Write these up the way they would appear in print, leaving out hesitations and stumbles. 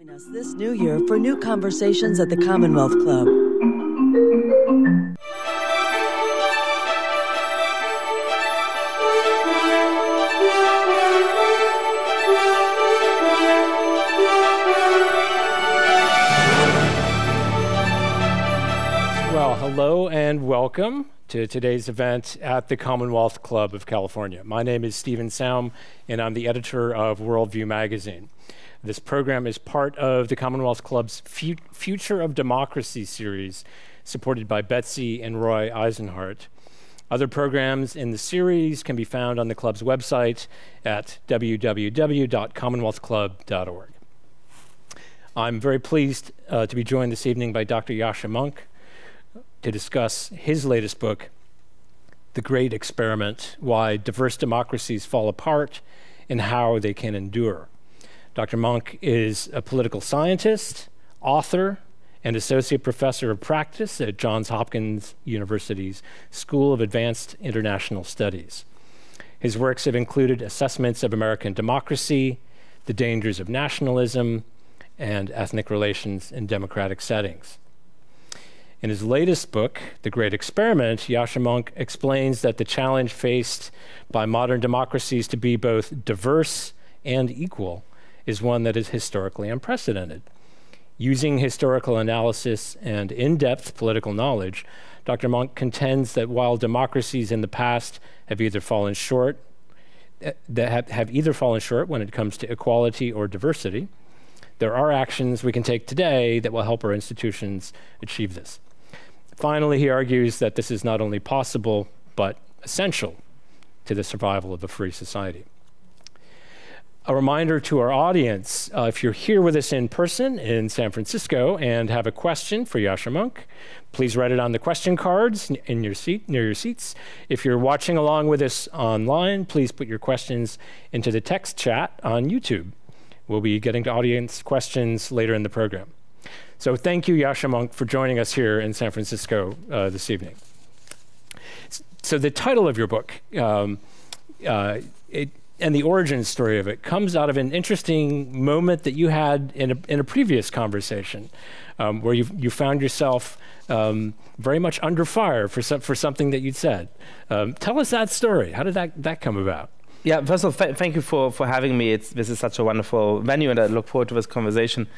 Join us this new year for new conversations at the Commonwealth Club. Well, hello and welcome to today's event at the Commonwealth Club of California. My name is Steven Saum, and I'm the editor of Worldview magazine. This program is part of the Commonwealth Club's Future of Democracy series, supported by Betsy and Roy Eisenhart. Other programs in the series can be found on the club's website at www.commonwealthclub.org. I'm very pleased to be joined this evening by Dr. Yascha Mounk, to discuss his latest book, The Great Experiment, Why Diverse Democracies Fall Apart and How They Can Endure. Dr. Mounk is a political scientist, author, and associate professor of practice at Johns Hopkins University's School of Advanced International Studies. His works have included assessments of American democracy, the dangers of nationalism, and ethnic relations in democratic settings. In his latest book, The Great Experiment, Yascha Mounk explains that the challenge faced by modern democracies to be both diverse and equal is one that is historically unprecedented. Using historical analysis and in-depth political knowledge, Dr. Mounk contends that while democracies in the past have either fallen short, when it comes to equality or diversity, there are actions we can take today that will help our institutions achieve this. Finally, he argues that this is not only possible, but essential to the survival of a free society. A reminder to our audience, if you're here with us in person in San Francisco and have a question for Yascha Mounk, please write it on the question cards in your seat, near your seats. If you're watching along with us online, please put your questions into the text chat on YouTube. We'll be getting to audience questions later in the program. So thank you, Yascha Mounk, for joining us here in San Francisco this evening. So the title of your book and the origin story of it comes out of an interesting moment that you had in a previous conversation where you found yourself very much under fire for something that you'd said. Tell us that story. How did that come about? Yeah, first of all, thank you for having me. This is such a wonderful venue, and I look forward to this conversation.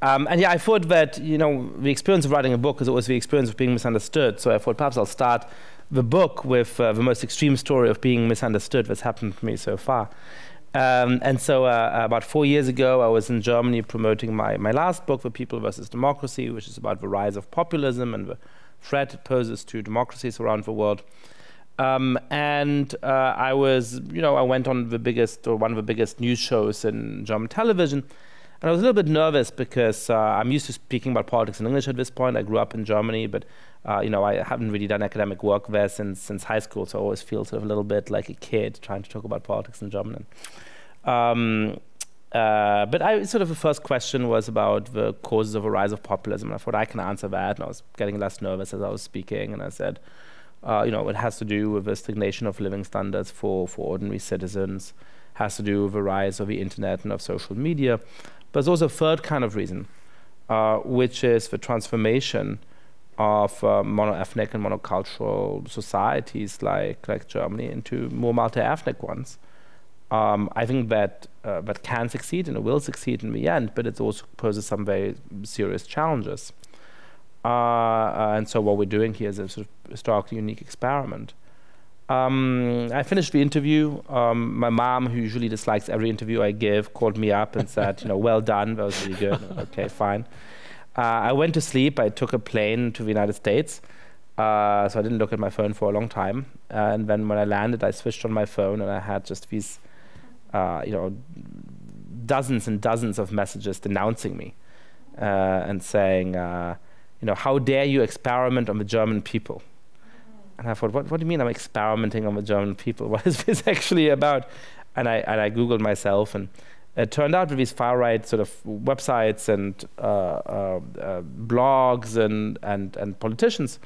And yeah, I thought that, you know, the experience of writing a book is always the experience of being misunderstood. So I thought perhaps I'll start the book with the most extreme story of being misunderstood that's happened to me so far. And so about 4 years ago, I was in Germany promoting my last book, The People vs. Democracy, which is about the rise of populism and the threat it poses to democracies around the world. I went on one of the biggest news shows in German television, and I was a little bit nervous because I'm used to speaking about politics in English at this point. I grew up in Germany, but I haven't really done academic work there since high school, so I always feel sort of a little bit like a kid trying to talk about politics in German. The first question was about the causes of a rise of populism, and I thought I can answer that, and I was getting less nervous as I was speaking, and I said, it has to do with the stagnation of living standards for ordinary citizens, has to do with the rise of the internet and of social media. But there's also a third kind of reason, which is the transformation of monoethnic and monocultural societies like Germany into more multi-ethnic ones. I think that can succeed, and it will succeed in the end, but it also poses some very serious challenges. And so what we're doing here is a sort of historically unique experiment. I finished the interview. My mom, who usually dislikes every interview I give, called me up and said, well done, that was really good. Okay, fine. I went to sleep. I took a plane to the United States. So I didn't look at my phone for a long time. And then when I landed, I switched on my phone, and I had just these, dozens and dozens of messages denouncing me and saying, how dare you experiment on the German people? And I thought, what do you mean I'm experimenting on the German people? What is this actually about? And I Googled myself, and it turned out that these far-right sort of websites and blogs and politicians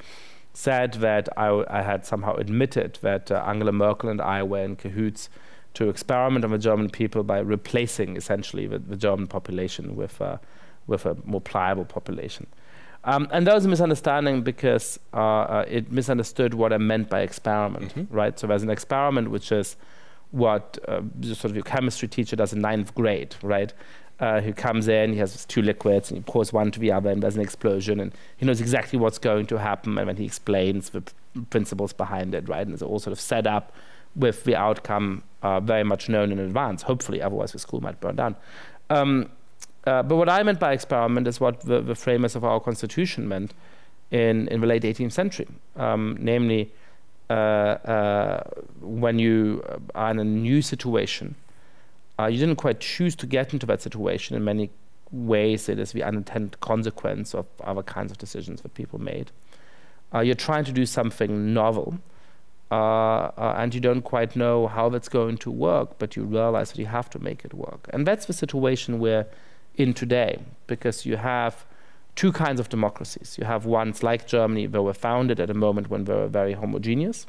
said that I had somehow admitted that Angela Merkel and I were in cahoots to experiment on the German people by replacing essentially the German population with a more pliable population. And that was a misunderstanding because it misunderstood what I meant by experiment, right? So there's an experiment which is what sort of your chemistry teacher does in 9th grade, right? He comes in, he has two liquids and he pours one to the other and there's an explosion and he knows exactly what's going to happen, and then he explains the principles behind it, right? And it's all sort of set up with the outcome very much known in advance, hopefully, otherwise the school might burn down. But what I meant by experiment is what the framers of our constitution meant in the late 18th century, namely when you are in a new situation, you didn't quite choose to get into that situation. In many ways, it is the unintended consequence of other kinds of decisions that people made. You're trying to do something novel, and you don't quite know how that's going to work, but you realize that you have to make it work. And that's the situation we're in today, because you have two kinds of democracies. You have ones like Germany that were founded at a moment when they were very homogeneous,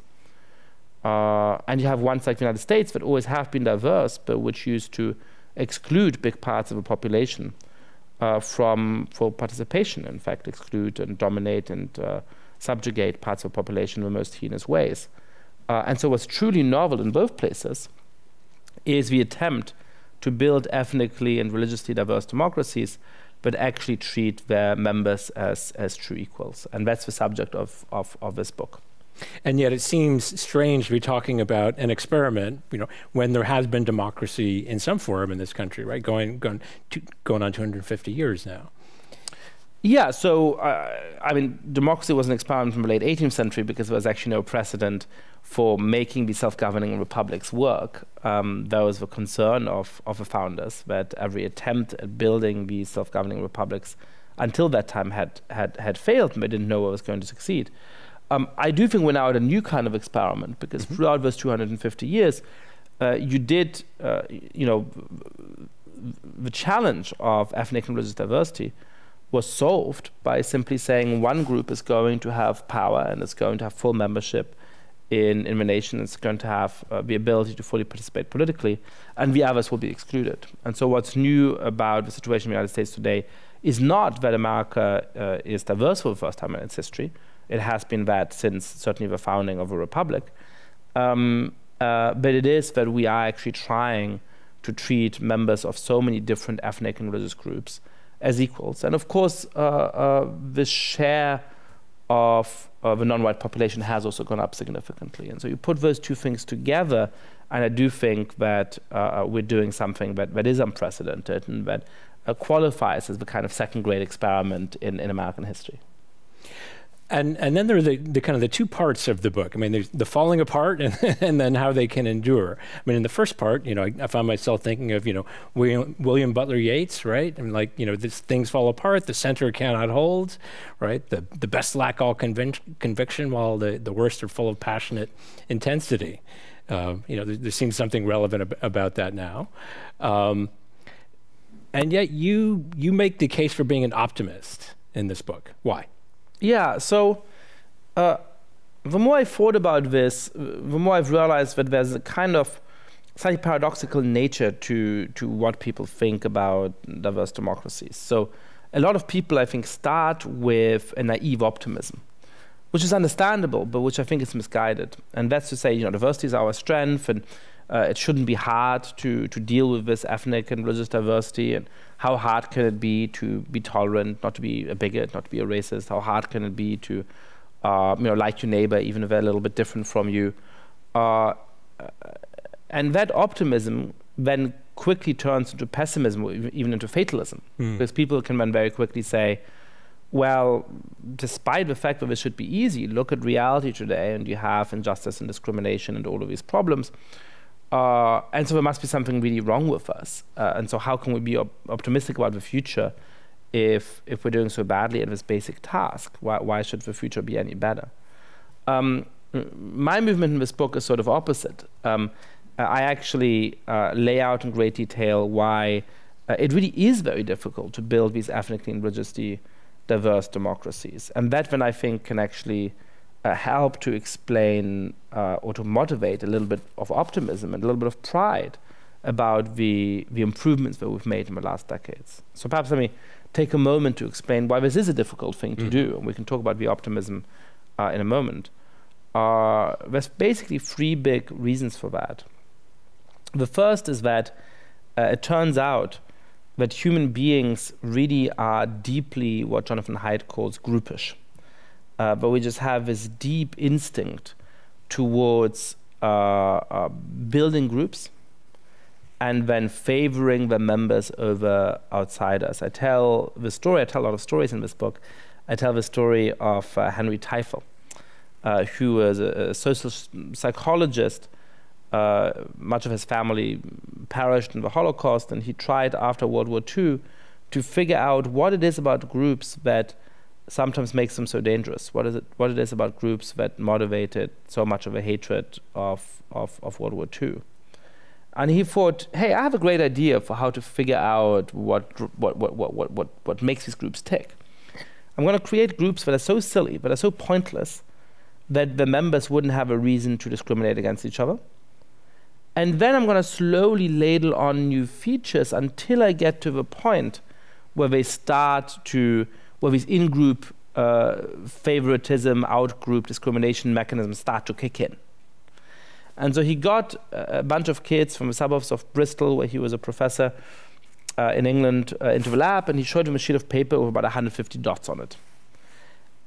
and you have ones like the United States that always have been diverse, but which used to exclude big parts of the population from full participation, in fact, exclude and dominate and subjugate parts of the population in the most heinous ways. And so what's truly novel in both places is the attempt to build ethnically and religiously diverse democracies, but actually treat their members as true equals. And that's the subject of this book. And yet it seems strange to be talking about an experiment, you know, when there has been democracy in some form in this country, right? Going on 250 years now. Yeah, so, I mean, democracy was an experiment from the late 18th century because there was actually no precedent for making the self-governing republics work. That was the concern of the founders, that every attempt at building these self-governing republics until that time had failed, and they didn't know what was going to succeed. I do think we're now at a new kind of experiment, because throughout those 250 years, you did, you know, the challenge of ethnic and religious diversity was solved by simply saying one group is going to have power and it's going to have full membership in the nation, it's going to have the ability to fully participate politically, and the others will be excluded. And so what's new about the situation in the United States today is not that America is diverse for the first time in its history. It has been that since certainly the founding of a republic. But it is that we are actually trying to treat members of so many different ethnic and religious groups as equals. And of course, the share of the non-white population has also gone up significantly. And so you put those two things together, and I do think that we're doing something that is unprecedented and that qualifies as the kind of second-grade experiment in American history. And then there are the kind of the two parts of the book. I mean, there's the falling apart and then how they can endure. I mean, in the first part, you know, I found myself thinking of, you know, William Butler Yeats, right? I mean, like, you know, things fall apart, the center cannot hold, right? The best lack all conviction, while the worst are full of passionate intensity. You know, there seems something relevant about that now. And yet you make the case for being an optimist in this book. Why? Yeah, so the more I thought about this, the more I've realized that there's a kind of slightly paradoxical nature to what people think about diverse democracies. So a lot of people, I think, start with a naive optimism, which is understandable, but which I think is misguided. And that's to say, you know, diversity is our strength, and it shouldn't be hard to deal with this ethnic and religious diversity, and how hard can it be to be tolerant, not to be a bigot, not to be a racist? How hard can it be to you know, like your neighbor, even if they're a little bit different from you? And that optimism then quickly turns into pessimism, or even into fatalism, because people can then very quickly say, well, despite the fact that this should be easy, look at reality today, and you have injustice and discrimination and all of these problems. And so there must be something really wrong with us. And so how can we be optimistic about the future if we're doing so badly at this basic task? Why should the future be any better? My movement in this book is sort of opposite. I actually lay out in great detail why it really is very difficult to build these ethnically and religiously diverse democracies. And that, then, I think, can actually help to explain or to motivate a little bit of optimism and a little bit of pride about the improvements that we've made in the last decades. So perhaps let me take a moment to explain why this is a difficult thing to do, and we can talk about the optimism in a moment. There's basically three big reasons for that. The first is that it turns out that human beings really are deeply what Jonathan Haidt calls groupish. But we just have this deep instinct towards building groups and then favoring the members over outsiders. I tell the story, I tell a lot of stories in this book. I tell the story of Henri Tajfel, who was a social psychologist. Much of his family perished in the Holocaust, and he tried after World War II to figure out what it is about groups that sometimes makes them so dangerous. What it is about groups that motivated so much of a hatred of World War II. And he thought, hey, I have a great idea for how to figure out what makes these groups tick. I'm going to create groups that are so silly, that are so pointless, that the members wouldn't have a reason to discriminate against each other. And then I'm going to slowly ladle on new features until I get to the point where they start to, where these in-group favoritism, out-group discrimination mechanisms start to kick in. And so he got a bunch of kids from the suburbs of Bristol, where he was a professor in England, into the lab, and he showed them a sheet of paper with about 150 dots on it.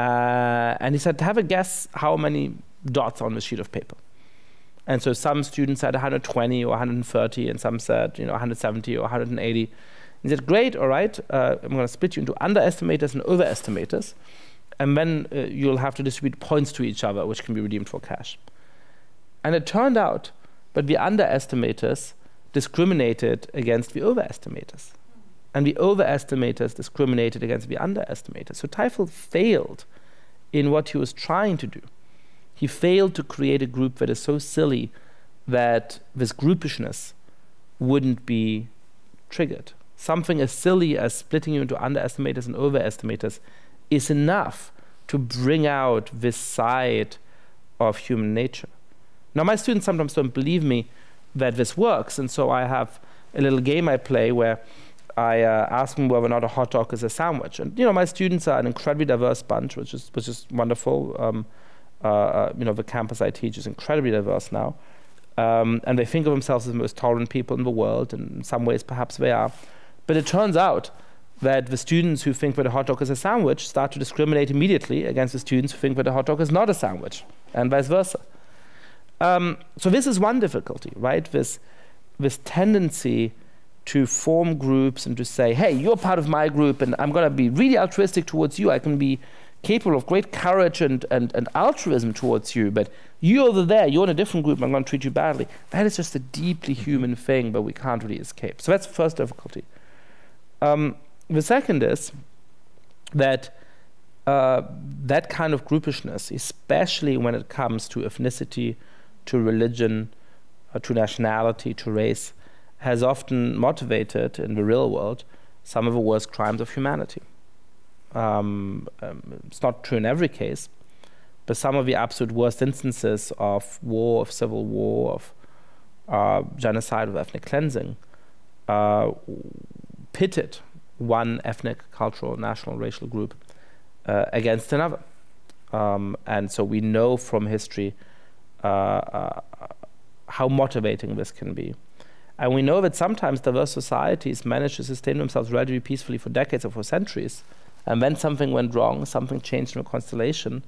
And he said, have a guess how many dots on the sheet of paper. And so some students said 120 or 130, and some said 170 or 180. He said, great, all right, I'm going to split you into underestimators and overestimators, and then you'll have to distribute points to each other, which can be redeemed for cash. And it turned out that the underestimators discriminated against the overestimators, and the overestimators discriminated against the underestimators. So Tajfel failed in what he was trying to do. He failed to create a group that is so silly that this groupishness wouldn't be triggered. Something as silly as splitting you into underestimators and overestimators is enough to bring out this side of human nature. Now, my students sometimes don't believe me that this works, and so I have a little game I play where I ask them whether or not a hot dog is a sandwich. And my students are an incredibly diverse bunch, which is wonderful. The campus I teach is incredibly diverse now, and they think of themselves as the most tolerant people in the world, and in some ways perhaps they are. But it turns out that the students who think that a hot dog is a sandwich start to discriminate immediately against the students who think that a hot dog is not a sandwich, and vice versa. So this is one difficulty, right? This tendency to form groups and to say, hey, you're part of my group, and I'm going to be really altruistic towards you. I can be capable of great courage and altruism towards you, but you're over there, you're in a different group, and I'm going to treat you badly. That is just a deeply human thing, but we can't really escape. So that's the first difficulty. The second is that that kind of groupishness, especially when it comes to ethnicity, to religion, to nationality, to race, has often motivated, in the real world, some of the worst crimes of humanity. It's not true in every case, but some of the absolute worst instances of war, of civil war, of genocide, of ethnic cleansing, pitted one ethnic, cultural, national, racial group against another. And so we know from history how motivating this can be. And we know that sometimes diverse societies manage to sustain themselves relatively peacefully for decades or for centuries. And then something went wrong, something changed in the constellation,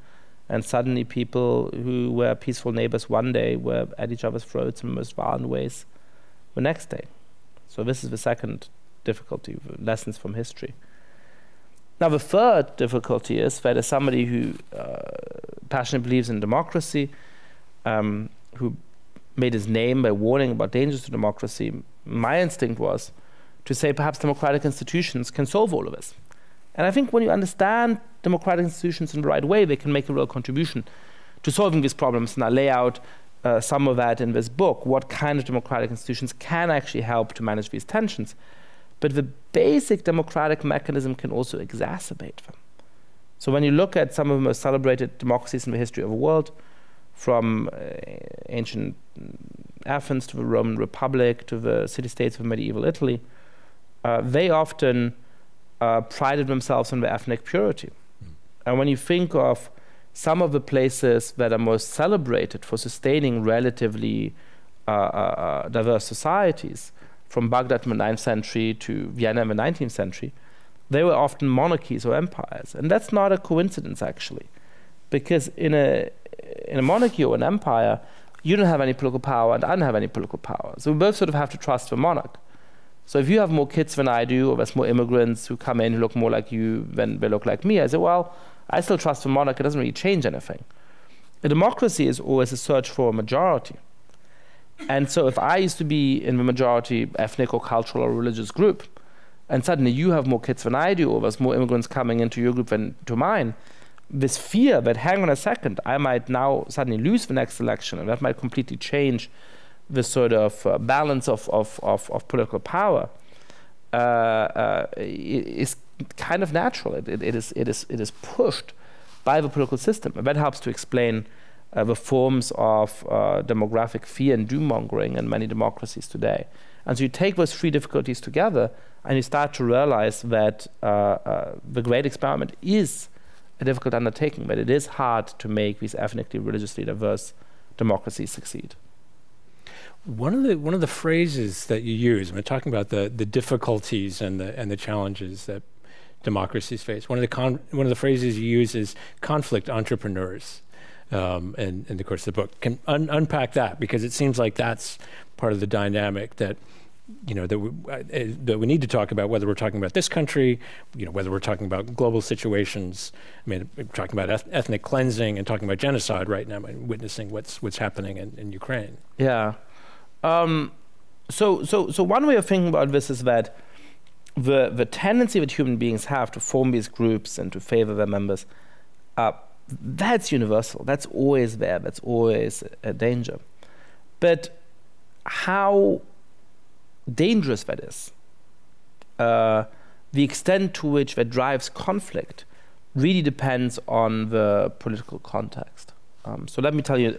and suddenly people who were peaceful neighbors one day were at each other's throats in the most violent ways the next day. So this is the second difficulty, lessons from history. Now the third difficulty is that as somebody who passionately believes in democracy, who made his name by warning about dangers to democracy, my instinct was to say perhaps democratic institutions can solve all of this. And I think when you understand democratic institutions in the right way, they can make a real contribution to solving these problems. And I lay out some of that in this book, what kind of democratic institutions can actually help to manage these tensions. But the basic democratic mechanism can also exacerbate them. So when you look at some of the most celebrated democracies in the history of the world, from ancient Athens to the Roman Republic to the city-states of medieval Italy, they often prided themselves on their ethnic purity. Mm. And when you think of some of the places that are most celebrated for sustaining relatively diverse societies, from Baghdad in the 9th century to Vienna in the 19th century, they were often monarchies or empires. And that's not a coincidence, actually, because in a monarchy or an empire, you don't have any political power and I don't have any political power. So we both sort of have to trust the monarch. So if you have more kids than I do, or there's more immigrants who come in who look more like you than they look like me, I say, well, I still trust the monarch. It doesn't really change anything. A democracy is always a search for a majority. And so if I used to be in the majority ethnic or cultural or religious group, and suddenly you have more kids than I do, or there's more immigrants coming into your group than to mine, this fear that, hang on a second, I might now suddenly lose the next election, and that might completely change the sort of balance of political power, is kind of natural. It is pushed by the political system, and that helps to explain the forms of demographic fear and doom mongering in many democracies today. And so you take those three difficulties together, and you start to realize that the great experiment is a difficult undertaking, but it is hard to make these ethnically, religiously diverse democracies succeed. One of the phrases that you use when talking about the difficulties and the challenges that democracies face, one of the phrases you use is conflict entrepreneurs, and of course the book can unpack that, because it seems like that's part of the dynamic that we need to talk about, whether we're talking about this country, whether we're talking about global situations. I mean, we're talking about ethnic cleansing and talking about genocide right now, and witnessing what's happening in Ukraine. Yeah. So one way of thinking about this is that the tendency that human beings have to form these groups and to favor their members, that's universal. That's always there. That's always a danger. But how dangerous that is, the extent to which that drives conflict, really depends on the political context. So let me tell you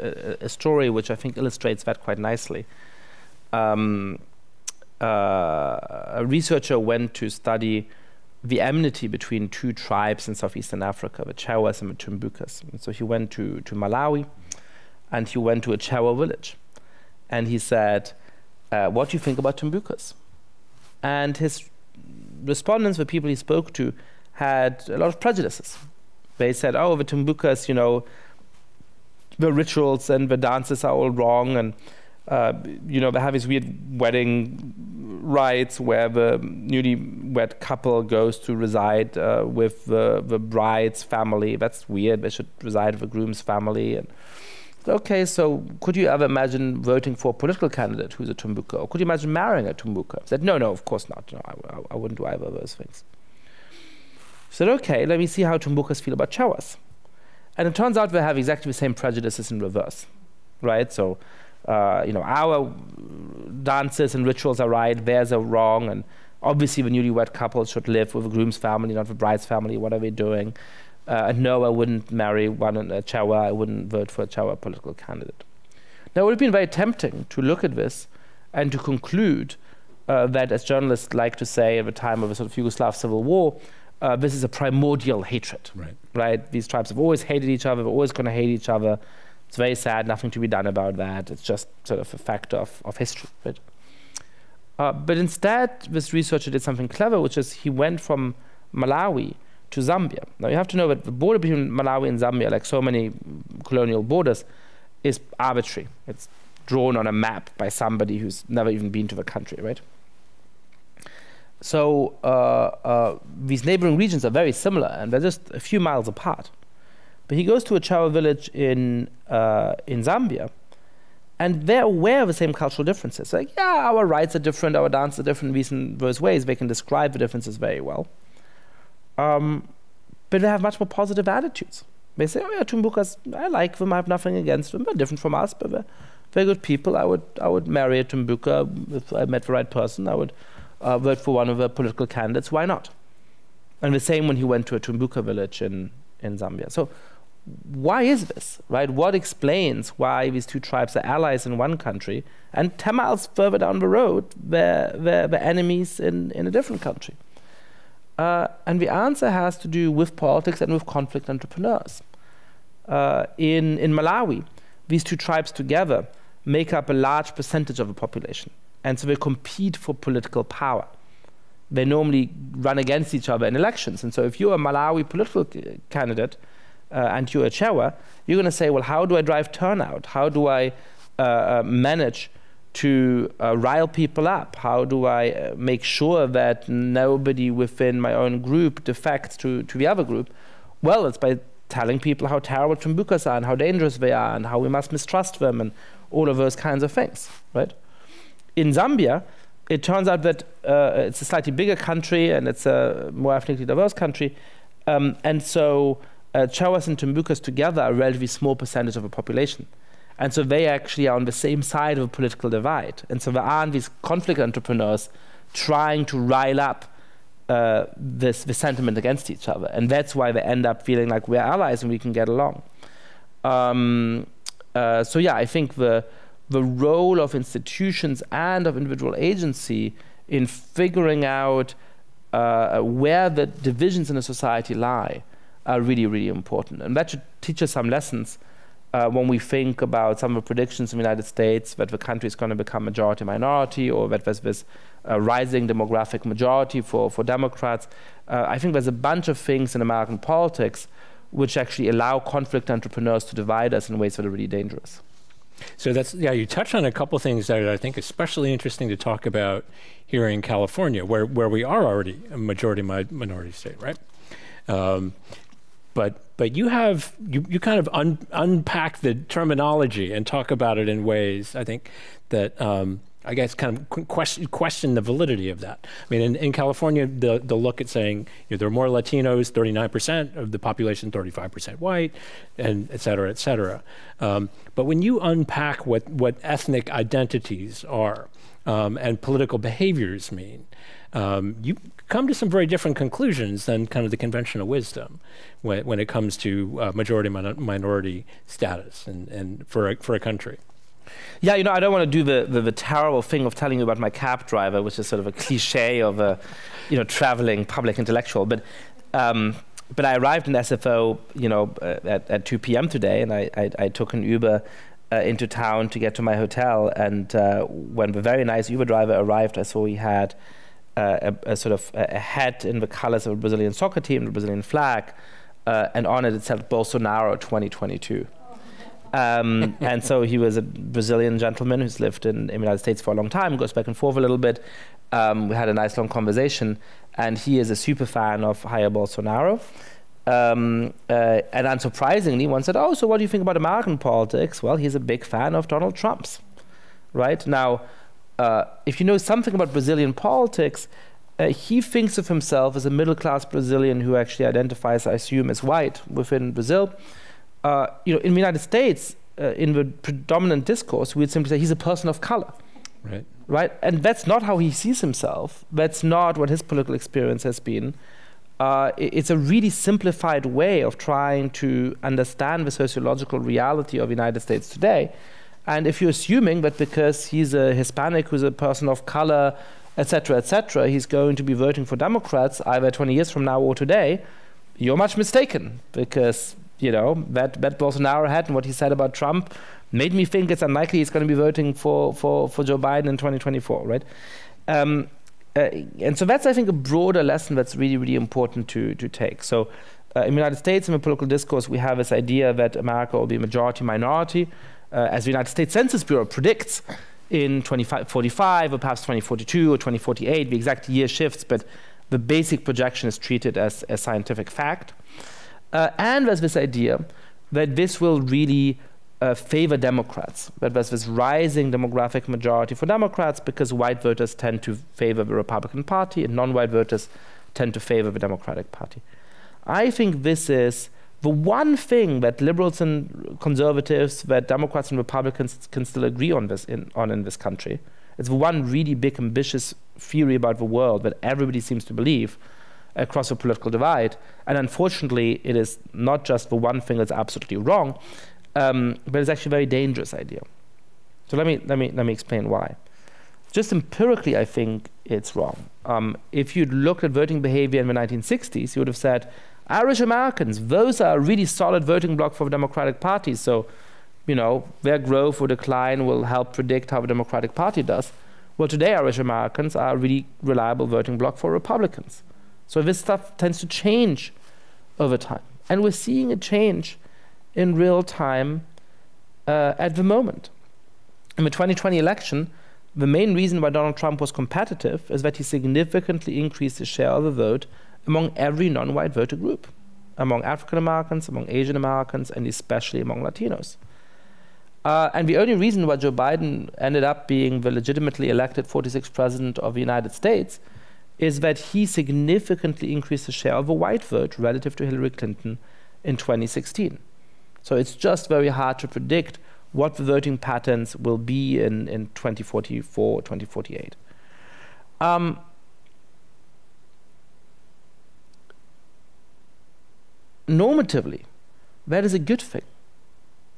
a story which I think illustrates that quite nicely. A researcher went to study the enmity between two tribes in southeastern Africa, the Chewas and the Tumbukas. And so he went to Malawi, and he went to a Chewa village, and he said, what do you think about Tumbukas? And his respondents, the people he spoke to, had a lot of prejudices. They said, oh, the Tumbukas, the rituals and the dances are all wrong, and they have these weird wedding rites where the newlywed couple goes to reside with the bride's family. That's weird. They should reside with the groom's family. And okay, so could you ever imagine voting for a political candidate who's a Tumbuka? Or could you imagine marrying a Tumbuka? I said, no, of course not. No, I wouldn't do either of those things. I said, okay, let me see how Tumbukas feel about Chewas. And it turns out they have exactly the same prejudices in reverse, right? So, our dances and rituals are right, theirs are wrong, and obviously the newlywed couple should live with the groom's family, not the bride's family. What are we doing? No, I wouldn't marry a Chewa. I wouldn't vote for a Chewa political candidate. Now, it would have been very tempting to look at this and to conclude that, as journalists like to say at the time of a sort of Yugoslav civil war, this is a primordial hatred, right? These tribes have always hated each other. They're always going to hate each other. It's very sad. Nothing to be done about that. It's just sort of a fact of history, right? But instead, this researcher did something clever, which is he went from Malawi to Zambia. Now, you have to know that the border between Malawi and Zambia, like so many colonial borders, is arbitrary. It's drawn on a map by somebody who's never even been to the country, right? So these neighboring regions are very similar, and they're just a few miles apart. But he goes to a Chewa village in Zambia, and they're aware of the same cultural differences. Like, yeah, our rites are different, our dances are different, these in those ways. They can describe the differences very well. But they have much more positive attitudes. They say, oh yeah, Tumbukas, I like them, I have nothing against them, they're different from us, but they're very good people. I would marry a Tumbuka if I met the right person. I would vote for one of the political candidates, why not? And the same when he went to a Tumbuka village in in Zambia. So why is this, right? What explains why these two tribes are allies in one country and 10 miles further down the road, they're enemies in a different country? And the answer has to do with politics and with conflict entrepreneurs. In Malawi, these two tribes together make up a large percentage of the population. And so they compete for political power. They normally run against each other in elections. And so if you're a Malawi political candidate and you're a Chewa, you're going to say, well, how do I drive turnout? How do I manage to rile people up? How do I make sure that nobody within my own group defects to the other group? Well, it's by telling people how terrible Tumbukas are and how dangerous they are and how we must mistrust them and all of those kinds of things, right? In Zambia, it turns out that it's a slightly bigger country and it's a more ethnically diverse country. And so Chewas and Tumbukas together are a relatively small percentage of the population. And so they actually are on the same side of a political divide. And so there aren't these conflict entrepreneurs trying to rile up the sentiment against each other. And that's why they end up feeling like we're allies and we can get along. So yeah, I think the role of institutions and of individual agency in figuring out where the divisions in a society lie are really, really important. And that should teach us some lessons when we think about some of the predictions in the United States that the country is going to become majority-minority or that there's this rising demographic majority for Democrats. I think there's a bunch of things in American politics which actually allow conflict entrepreneurs to divide us in ways that are really dangerous. So that's, yeah, you touched on a couple of things that I think especially interesting to talk about here in California, where we are already a majority-minority state, right? But you kind of unpack the terminology and talk about it in ways, I think, that I guess kind of question the validity of that. I mean, in California, the look at saying, you know, there are more Latinos, 39% of the population, 35% white, and et cetera, et cetera. But when you unpack what ethnic identities are and political behaviors mean, you come to some very different conclusions than kind of the conventional wisdom when it comes to majority-minority status and for a country. Yeah, you know, I don't want to do the terrible thing of telling you about my cab driver, which is sort of a cliche of a, you know, traveling public intellectual. But I arrived in SFO, you know, at 2 p.m. today, and I took an Uber into town to get to my hotel. And when the very nice Uber driver arrived, I saw he had a sort of a hat in the colors of a Brazilian soccer team, the Brazilian flag, and on it it said Bolsonaro 2022. And so he was a Brazilian gentleman who's lived in the United States for a long time, goes back and forth a little bit. We had a nice long conversation, and he is a super fan of Jair Bolsonaro. And unsurprisingly, one said, oh, so what do you think about American politics? Well, he's a big fan of Donald Trump's, right? Now, if you know something about Brazilian politics, he thinks of himself as a middle-class Brazilian who actually identifies, I assume, as white within Brazil. You know, in the United States, in the predominant discourse, we would simply say he's a person of color, right? Right, and that's not how he sees himself. That's not what his political experience has been. It's a really simplified way of trying to understand the sociological reality of the United States today. And if you're assuming that because he's a Hispanic who's a person of color, et cetera, he's going to be voting for Democrats either 20 years from now or today, you're much mistaken because, you know, that Bolsonaro had and what he said about Trump made me think it's unlikely he's going to be voting for Joe Biden in 2024, right? And so that's, I think, a broader lesson that's really, really important to take. So in the United States, in the political discourse, we have this idea that America will be majority-minority, as the United States Census Bureau predicts in 2045 or perhaps 2042 or 2048, the exact year shifts, but the basic projection is treated as a scientific fact. And there's this idea that this will really favor Democrats, that there's this rising demographic majority for Democrats because white voters tend to favor the Republican Party and non-white voters tend to favor the Democratic Party. I think this is the one thing that liberals and conservatives, that Democrats and Republicans can still agree on in this country. It's the one really big, ambitious theory about the world that everybody seems to believe, across a political divide. And unfortunately, it is not just the one thing that's absolutely wrong, but it's actually a very dangerous idea. So let me explain why. Just empirically, I think it's wrong. If you'd looked at voting behavior in the 1960s, you would have said, Irish Americans, those are a really solid voting bloc for the Democratic Party. So, you know, their growth or decline will help predict how the Democratic Party does. Well, today, Irish Americans are a really reliable voting bloc for Republicans. So this stuff tends to change over time. And we're seeing it change in real time at the moment. In the 2020 election, the main reason why Donald Trump was competitive is that he significantly increased his share of the vote among every non-white voter group, among African Americans, among Asian Americans, and especially among Latinos. And the only reason why Joe Biden ended up being the legitimately elected 46th president of the United States is that he significantly increased the share of the white vote relative to Hillary Clinton in 2016. So it's just very hard to predict what the voting patterns will be in 2044 or 2048. Normatively, that is a good thing,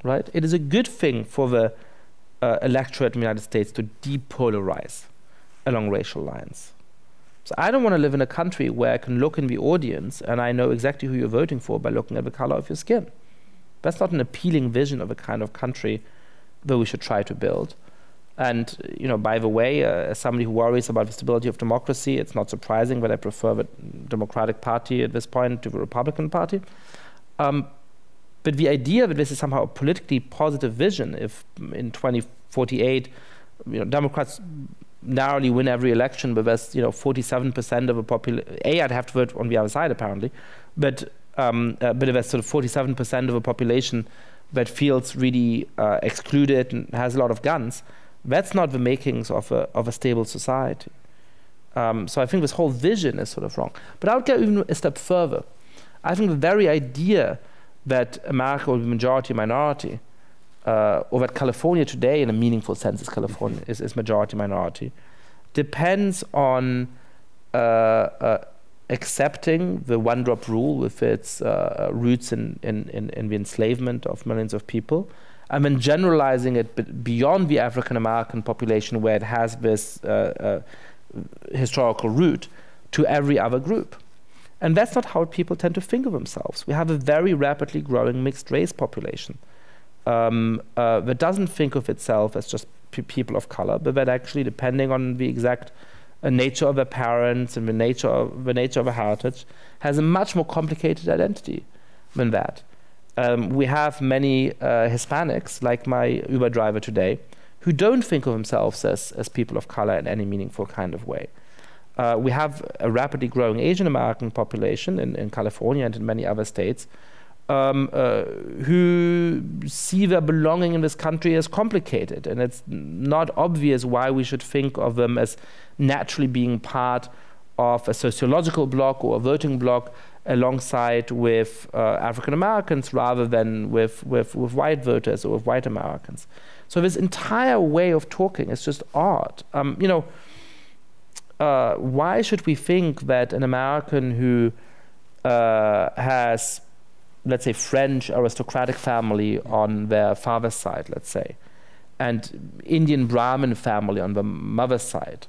right? It is a good thing for the electorate in the United States to depolarize along racial lines. So I don't want to live in a country where I can look in the audience and I know exactly who you're voting for by looking at the color of your skin. That's not an appealing vision of a kind of country that we should try to build. And, you know, by the way, as somebody who worries about the stability of democracy, it's not surprising that I prefer the Democratic Party at this point to the Republican Party. But the idea that this is somehow a politically positive vision, if in 2048, you know, Democrats narrowly win every election, but there's, you know, 47% of the population, I'd have to vote on the other side apparently, but if there's sort of 47% of a population that feels really excluded and has a lot of guns, that's not the makings of a stable society. So I think this whole vision is sort of wrong. But I would go even a step further. I think the very idea that America will be majority-minority, or that California today, in a meaningful sense, is majority-minority, depends on accepting the one-drop rule with its roots in the enslavement of millions of people, and then generalizing it beyond the African-American population where it has this historical root to every other group. And that's not how people tend to think of themselves. We have a very rapidly growing mixed-race population that doesn't think of itself as just people of color, but that actually, depending on the exact nature of their parents and the nature of a heritage, has a much more complicated identity than that. We have many Hispanics, like my Uber driver today, who don't think of themselves as people of color in any meaningful kind of way. We have a rapidly growing Asian American population in California and in many other states who see their belonging in this country as complicated, and it's not obvious why we should think of them as naturally being part of a sociological bloc or a voting bloc alongside with African Americans rather than with white voters or with white Americans. So this entire way of talking is just odd. You know, why should we think that an American who has, let's say, French aristocratic family on their father's side, let's say, and Indian Brahmin family on the mother's side,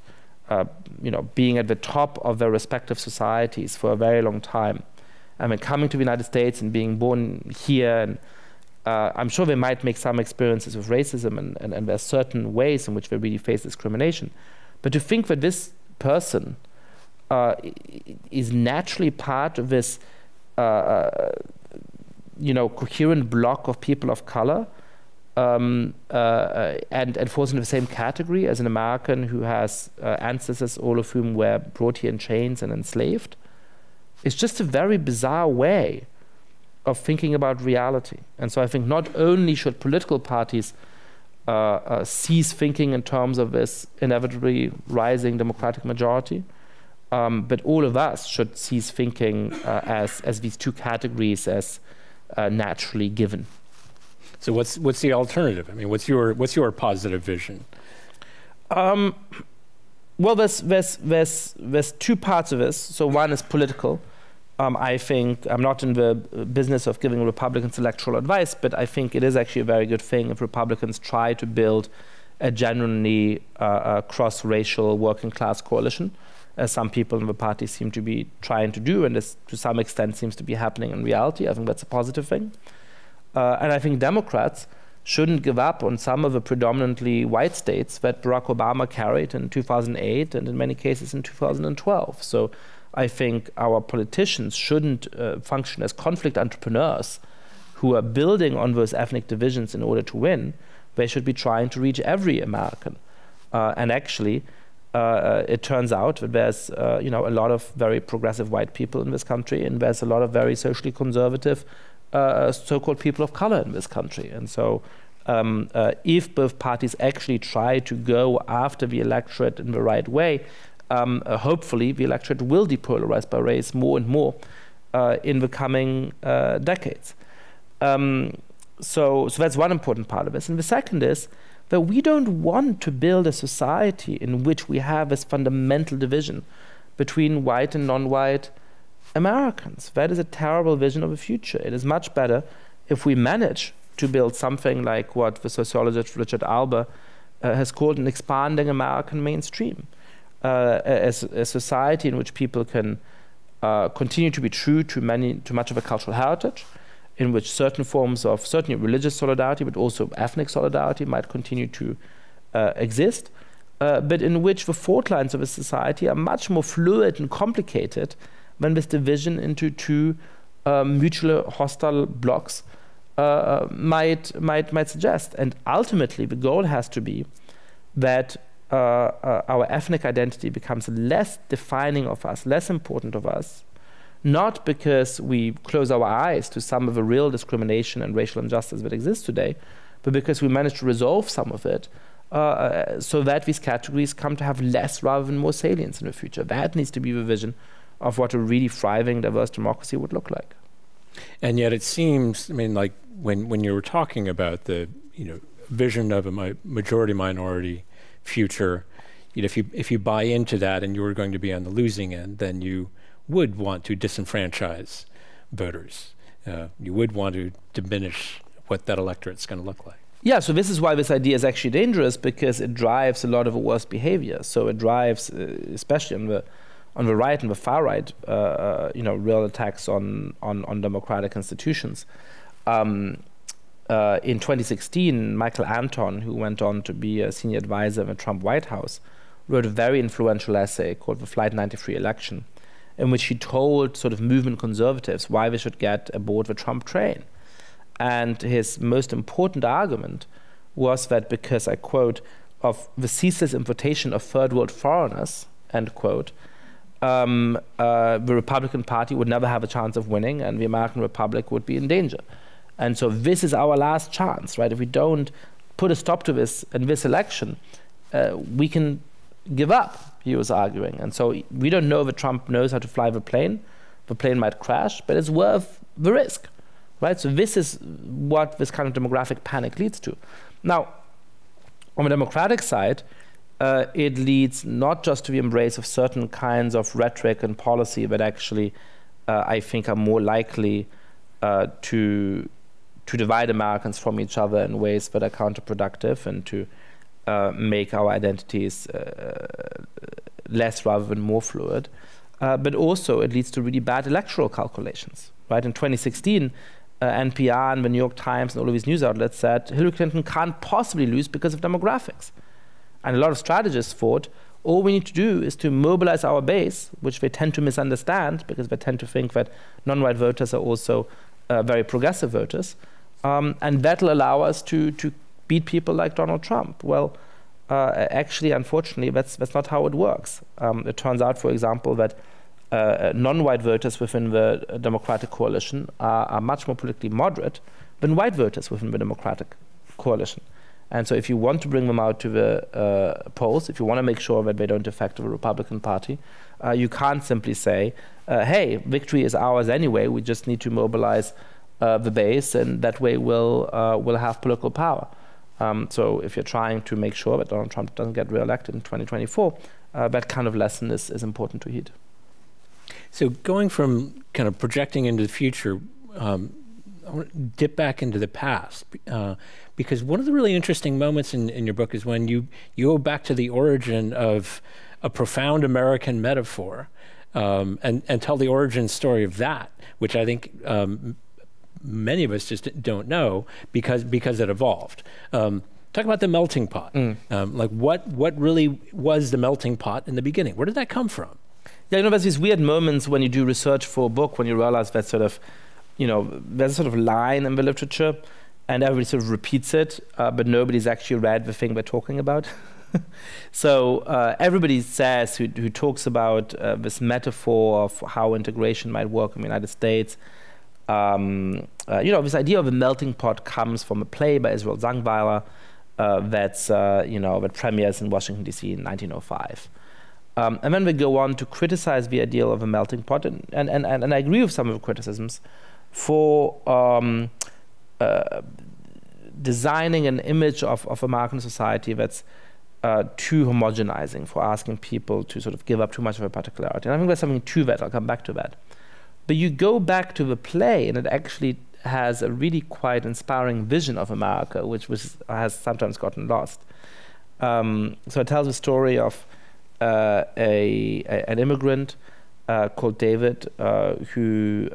you know, being at the top of their respective societies for a very long time, I mean, coming to the United States and being born here, and I'm sure they might make some experiences with racism, and there are certain ways in which they really face discrimination. But to think that this person is naturally part of this you know, coherent block of people of color and falls into the same category as an American who has ancestors, all of whom were brought here in chains and enslaved. It's just a very bizarre way of thinking about reality. And so I think not only should political parties cease thinking in terms of this inevitably rising democratic majority, but all of us should cease thinking as these two categories as naturally given. So what's the alternative? I mean, what's your positive vision? Well, there's two parts of this. So one is political. I think I'm not in the business of giving Republicans electoral advice, but I think it is actually a very good thing if Republicans try to build a genuinely cross-racial working-class coalition, as some people in the party seem to be trying to do, and this to some extent seems to be happening in reality. I think that's a positive thing. And I think Democrats shouldn't give up on some of the predominantly white states that Barack Obama carried in 2008 and in many cases in 2012. So I think our politicians shouldn't function as conflict entrepreneurs who are building on those ethnic divisions in order to win. They should be trying to reach every American. And actually, it turns out that there's a lot of very progressive white people in this country, and there's a lot of very socially conservative so-called people of color in this country. And so if both parties actually try to go after the electorate in the right way, hopefully the electorate will depolarize by race more and more in the coming decades. So that's one important part of this. And the second is that we don't want to build a society in which we have this fundamental division between white and non-white Americans. That is a terrible vision of the future. It is much better if we manage to build something like what the sociologist Richard Alba has called an expanding American mainstream, as a society in which people can continue to be true to much of a cultural heritage, in which certain forms of certainly religious solidarity, but also ethnic solidarity might continue to exist, but in which the fault lines of a society are much more fluid and complicated than this division into two mutually hostile blocks might suggest. And ultimately, the goal has to be that our ethnic identity becomes less defining of us, less important of us, not because we close our eyes to some of the real discrimination and racial injustice that exists today, but because we manage to resolve some of it so that these categories come to have less rather than more salience in the future. That needs to be the vision of what a really thriving, diverse democracy would look like. And yet it seems, I mean, like when you were talking about the vision of a majority-minority future, if you buy into that and you were going to be on the losing end, then you would want to disenfranchise voters. You would want to diminish what that electorate's going to look like. Yeah, so this is why this idea is actually dangerous, because it drives a lot of the worst behavior. So it drives, especially on the right and the far right, real attacks on democratic institutions. In 2016, Michael Anton, who went on to be a senior advisor in the Trump White House, wrote a very influential essay called The Flight 93 Election, in which he told sort of movement conservatives why they should get aboard the Trump train. And his most important argument was that because, I quote, of the ceaseless importation of third world foreigners, end quote, the Republican Party would never have a chance of winning and the American Republic would be in danger. And so this is our last chance, right? If we don't put a stop to this in this election, we can give up, he was arguing. And so we don't know that Trump knows how to fly the plane. The plane might crash, but it's worth the risk, right? So this is what this kind of demographic panic leads to. Now, on the Democratic side, it leads not just to the embrace of certain kinds of rhetoric and policy that actually I think are more likely to divide Americans from each other in ways that are counterproductive and to make our identities less rather than more fluid, but also it leads to really bad electoral calculations, right? In 2016, NPR and the New York Times and all of these news outlets said Hillary Clinton can't possibly lose because of demographics. And a lot of strategists thought, all we need to do is to mobilize our base, which they tend to misunderstand because they tend to think that non-white voters are also very progressive voters, and that'll allow us to beat people like Donald Trump. Well, actually, unfortunately, that's not how it works. It turns out, for example, that non-white voters within the Democratic coalition are much more politically moderate than white voters within the Democratic coalition. And so if you want to bring them out to the polls, if you want to make sure that they don't affect the Republican Party, you can't simply say, hey, victory is ours anyway, we just need to mobilize the base, and that way we'll have political power. So if you're trying to make sure that Donald Trump doesn't get reelected in 2024, that kind of lesson is important to heed. So going from kind of projecting into the future, I want to dip back into the past, because one of the really interesting moments in your book is when you go back to the origin of a profound American metaphor, and tell the origin story of that, which I think many of us just don't know because it evolved. Talk about the melting pot. Like what really was the melting pot in the beginning? Where did that come from? Yeah, you know, there's these weird moments when you do research for a book, when you realize that sort of, you know, there's a sort of line in the literature and everybody sort of repeats it, but nobody's actually read the thing we're talking about. So everybody says, who talks about this metaphor of how integration might work in the United States, you know, this idea of a melting pot comes from a play by Israel Zangwill that's, you know, that premieres in Washington, D.C. in 1905. And then we go on to criticize the idea of a melting pot, and I agree with some of the criticisms, for designing an image of American society that's too homogenizing, for asking people to sort of give up too much of a particularity. And I think there's something to that. I'll come back to that. But you go back to the play, and it actually has a really quite inspiring vision of America, which has sometimes gotten lost. So it tells the story of an immigrant called David, who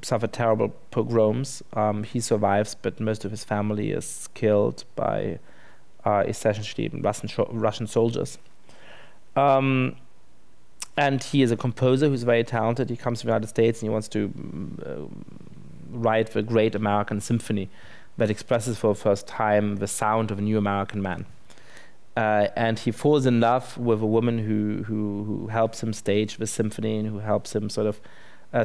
suffered terrible pogroms. He survives, but most of his family is killed by essentially Russian soldiers. And he is a composer who's very talented. He comes to the United States and he wants to write the Great American Symphony that expresses for the first time the sound of a new American man. And he falls in love with a woman who helps him stage the symphony and who helps him sort of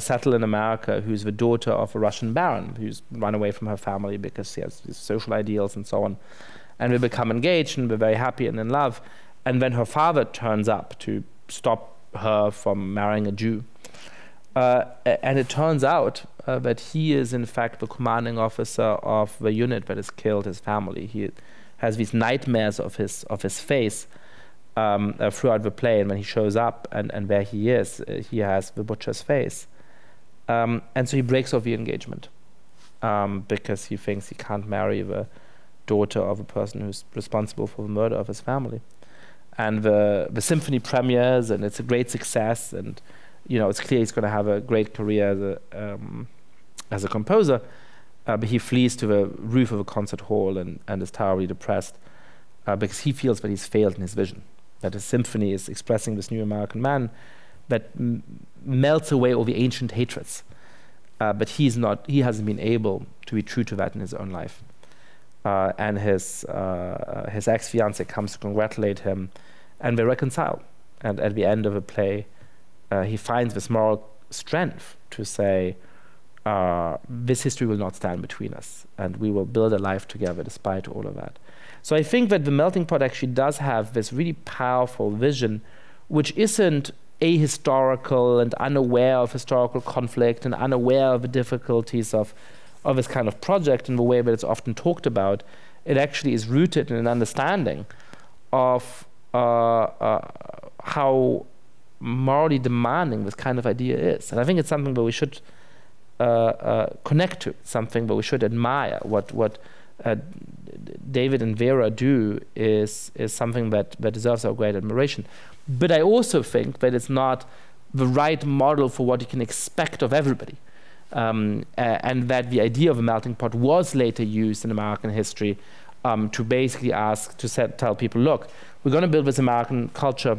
settle in America, who's the daughter of a Russian baron who's run away from her family because she has these social ideals and so on. And they become engaged and they're very happy and in love. And then her father turns up to stop her from marrying a Jew. And it turns out that he is in fact the commanding officer of the unit that has killed his family. He has these nightmares of his face throughout the play, and when he shows up and where he is, he has the butcher's face. And so he breaks off the engagement because he thinks he can't marry the daughter of a person who's responsible for the murder of his family. And the symphony premieres, and it's a great success, and you know, it's clear he's going to have a great career as a composer. But he flees to the roof of a concert hall and is terribly depressed because he feels that he's failed in his vision, that his symphony is expressing this new American man that melts away all the ancient hatreds. But he hasn't been able to be true to that in his own life. And his ex-fiancée comes to congratulate him, and they reconcile. And at the end of the play, he finds this moral strength to say, this history will not stand between us, and we will build a life together despite all of that. So I think that the melting pot actually does have this really powerful vision, which isn't ahistorical and unaware of historical conflict and unaware of the difficulties of this kind of project in the way that it's often talked about. It actually is rooted in an understanding of how morally demanding this kind of idea is. And I think it's something that we should connect to, something that we should admire. What David and Vera do is something that deserves our great admiration. But I also think that it's not the right model for what you can expect of everybody. And that the idea of a melting pot was later used in American history to basically tell people, look, we're going to build this American culture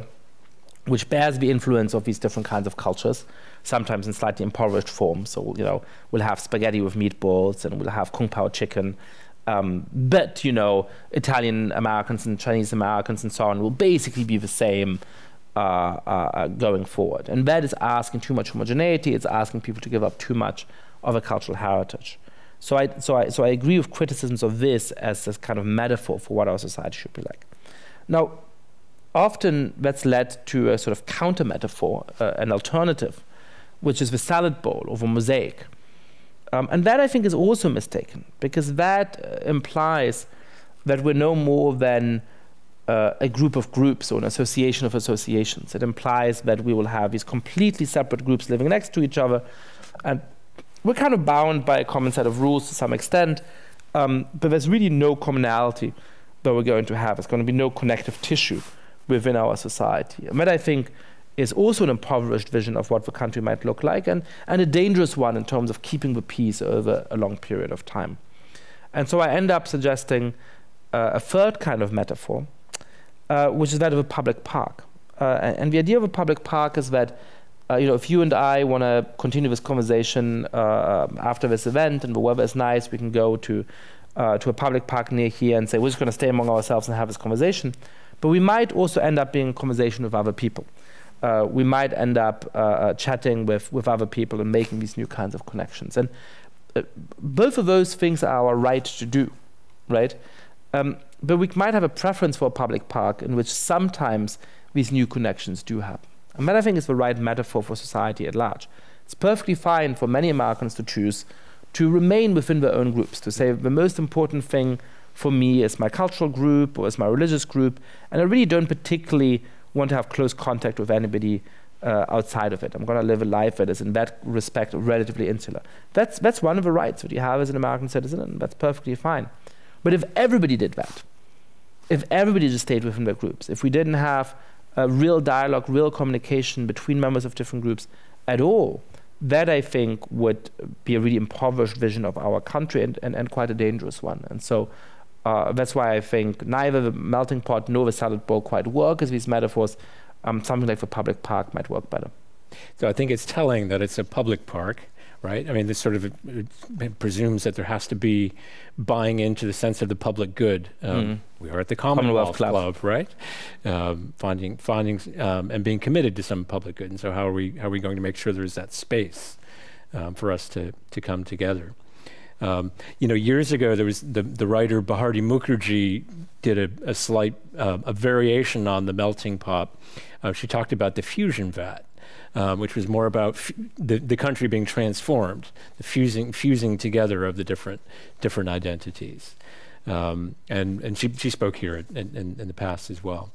which bears the influence of these different kinds of cultures, sometimes in slightly impoverished form. So, you know, we'll have spaghetti with meatballs and we'll have kung pao chicken. But, you know, Italian Americans and Chinese Americans and so on will basically be the same going forward. And that is asking too much homogeneity. It's asking people to give up too much of a cultural heritage. So I agree with criticisms of this as this kind of metaphor for what our society should be like. Now, often that's led to a sort of counter metaphor, an alternative, which is the salad bowl or the mosaic. And that I think is also mistaken, because that implies that we're no more than a group of groups or an association of associations. It implies that we will have these completely separate groups living next to each other, and we're kind of bound by a common set of rules to some extent, but there's really no commonality that we're going to have. There's going to be no connective tissue within our society. And that, I think, is also an impoverished vision of what the country might look like, and a dangerous one in terms of keeping the peace over a long period of time. And so I end up suggesting a third kind of metaphor, which is that of a public park. And the idea of a public park is that, you know, if you and I want to continue this conversation after this event and the weather is nice, we can go to a public park near here and say, we're just going to stay among ourselves and have this conversation. But we might also end up being in conversation with other people. We might end up chatting with other people and making these new kinds of connections. And both of those things are our right to do, right? But we might have a preference for a public park in which sometimes these new connections do happen. And that, I think, is the right metaphor for society at large. It's perfectly fine for many Americans to choose to remain within their own groups, to say the most important thing for me is my cultural group or is my religious group, and I really don't particularly want to have close contact with anybody outside of it. I'm going to live a life that is, in that respect, relatively insular. That's one of the rights that you have as an American citizen, and that's perfectly fine. But if everybody did that, if everybody just stayed within their groups, if we didn't have real dialogue, real communication between members of different groups at all, that, I think, would be a really impoverished vision of our country and quite a dangerous one. And so that's why I think neither the melting pot nor the salad bowl quite work as these metaphors. Something like the public park might work better. So I think it's telling that it's a public park, right? I mean, this sort of it presumes that there has to be buying into the sense of the public good. We are at the Commonwealth Club, right? And being committed to some public good. And so how are we going to make sure there's that space for us to come together? You know, years ago, there was the writer Bharati Mukherjee did a variation on the melting pot. She talked about the fusion vat, which was more about the country being transformed, the fusing together of the different identities. And she spoke here in the past as well.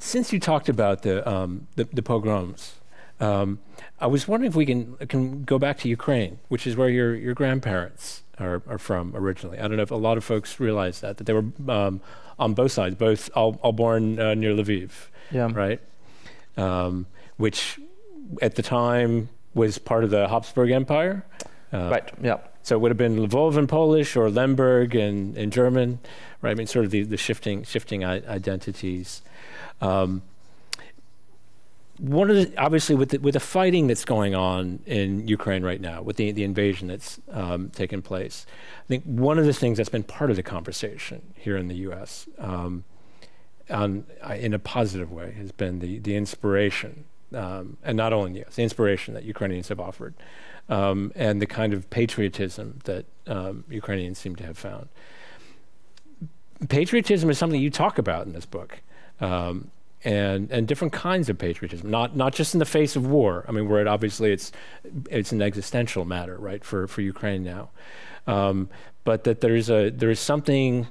Since you talked about the pogroms, I was wondering if we can go back to Ukraine, which is where your grandparents are from originally. I don't know if a lot of folks realize that they were on both sides, all born near Lviv, yeah. Right? Which at the time was part of the Habsburg Empire, right? Yeah. So it would have been Lvov in Polish or Lemberg in German, right? I mean, sort of the shifting identities. One of the, obviously with the fighting that's going on in Ukraine right now, with the invasion that's taken place, I think one of the things that's been part of the conversation here in the U.S. In a positive way has been the inspiration, and not only in the U.S., the inspiration that Ukrainians have offered, and the kind of patriotism that Ukrainians seem to have found. Patriotism is something you talk about in this book. And different kinds of patriotism, not just in the face of war. I mean, where obviously it's an existential matter, right, for Ukraine now. But that there is something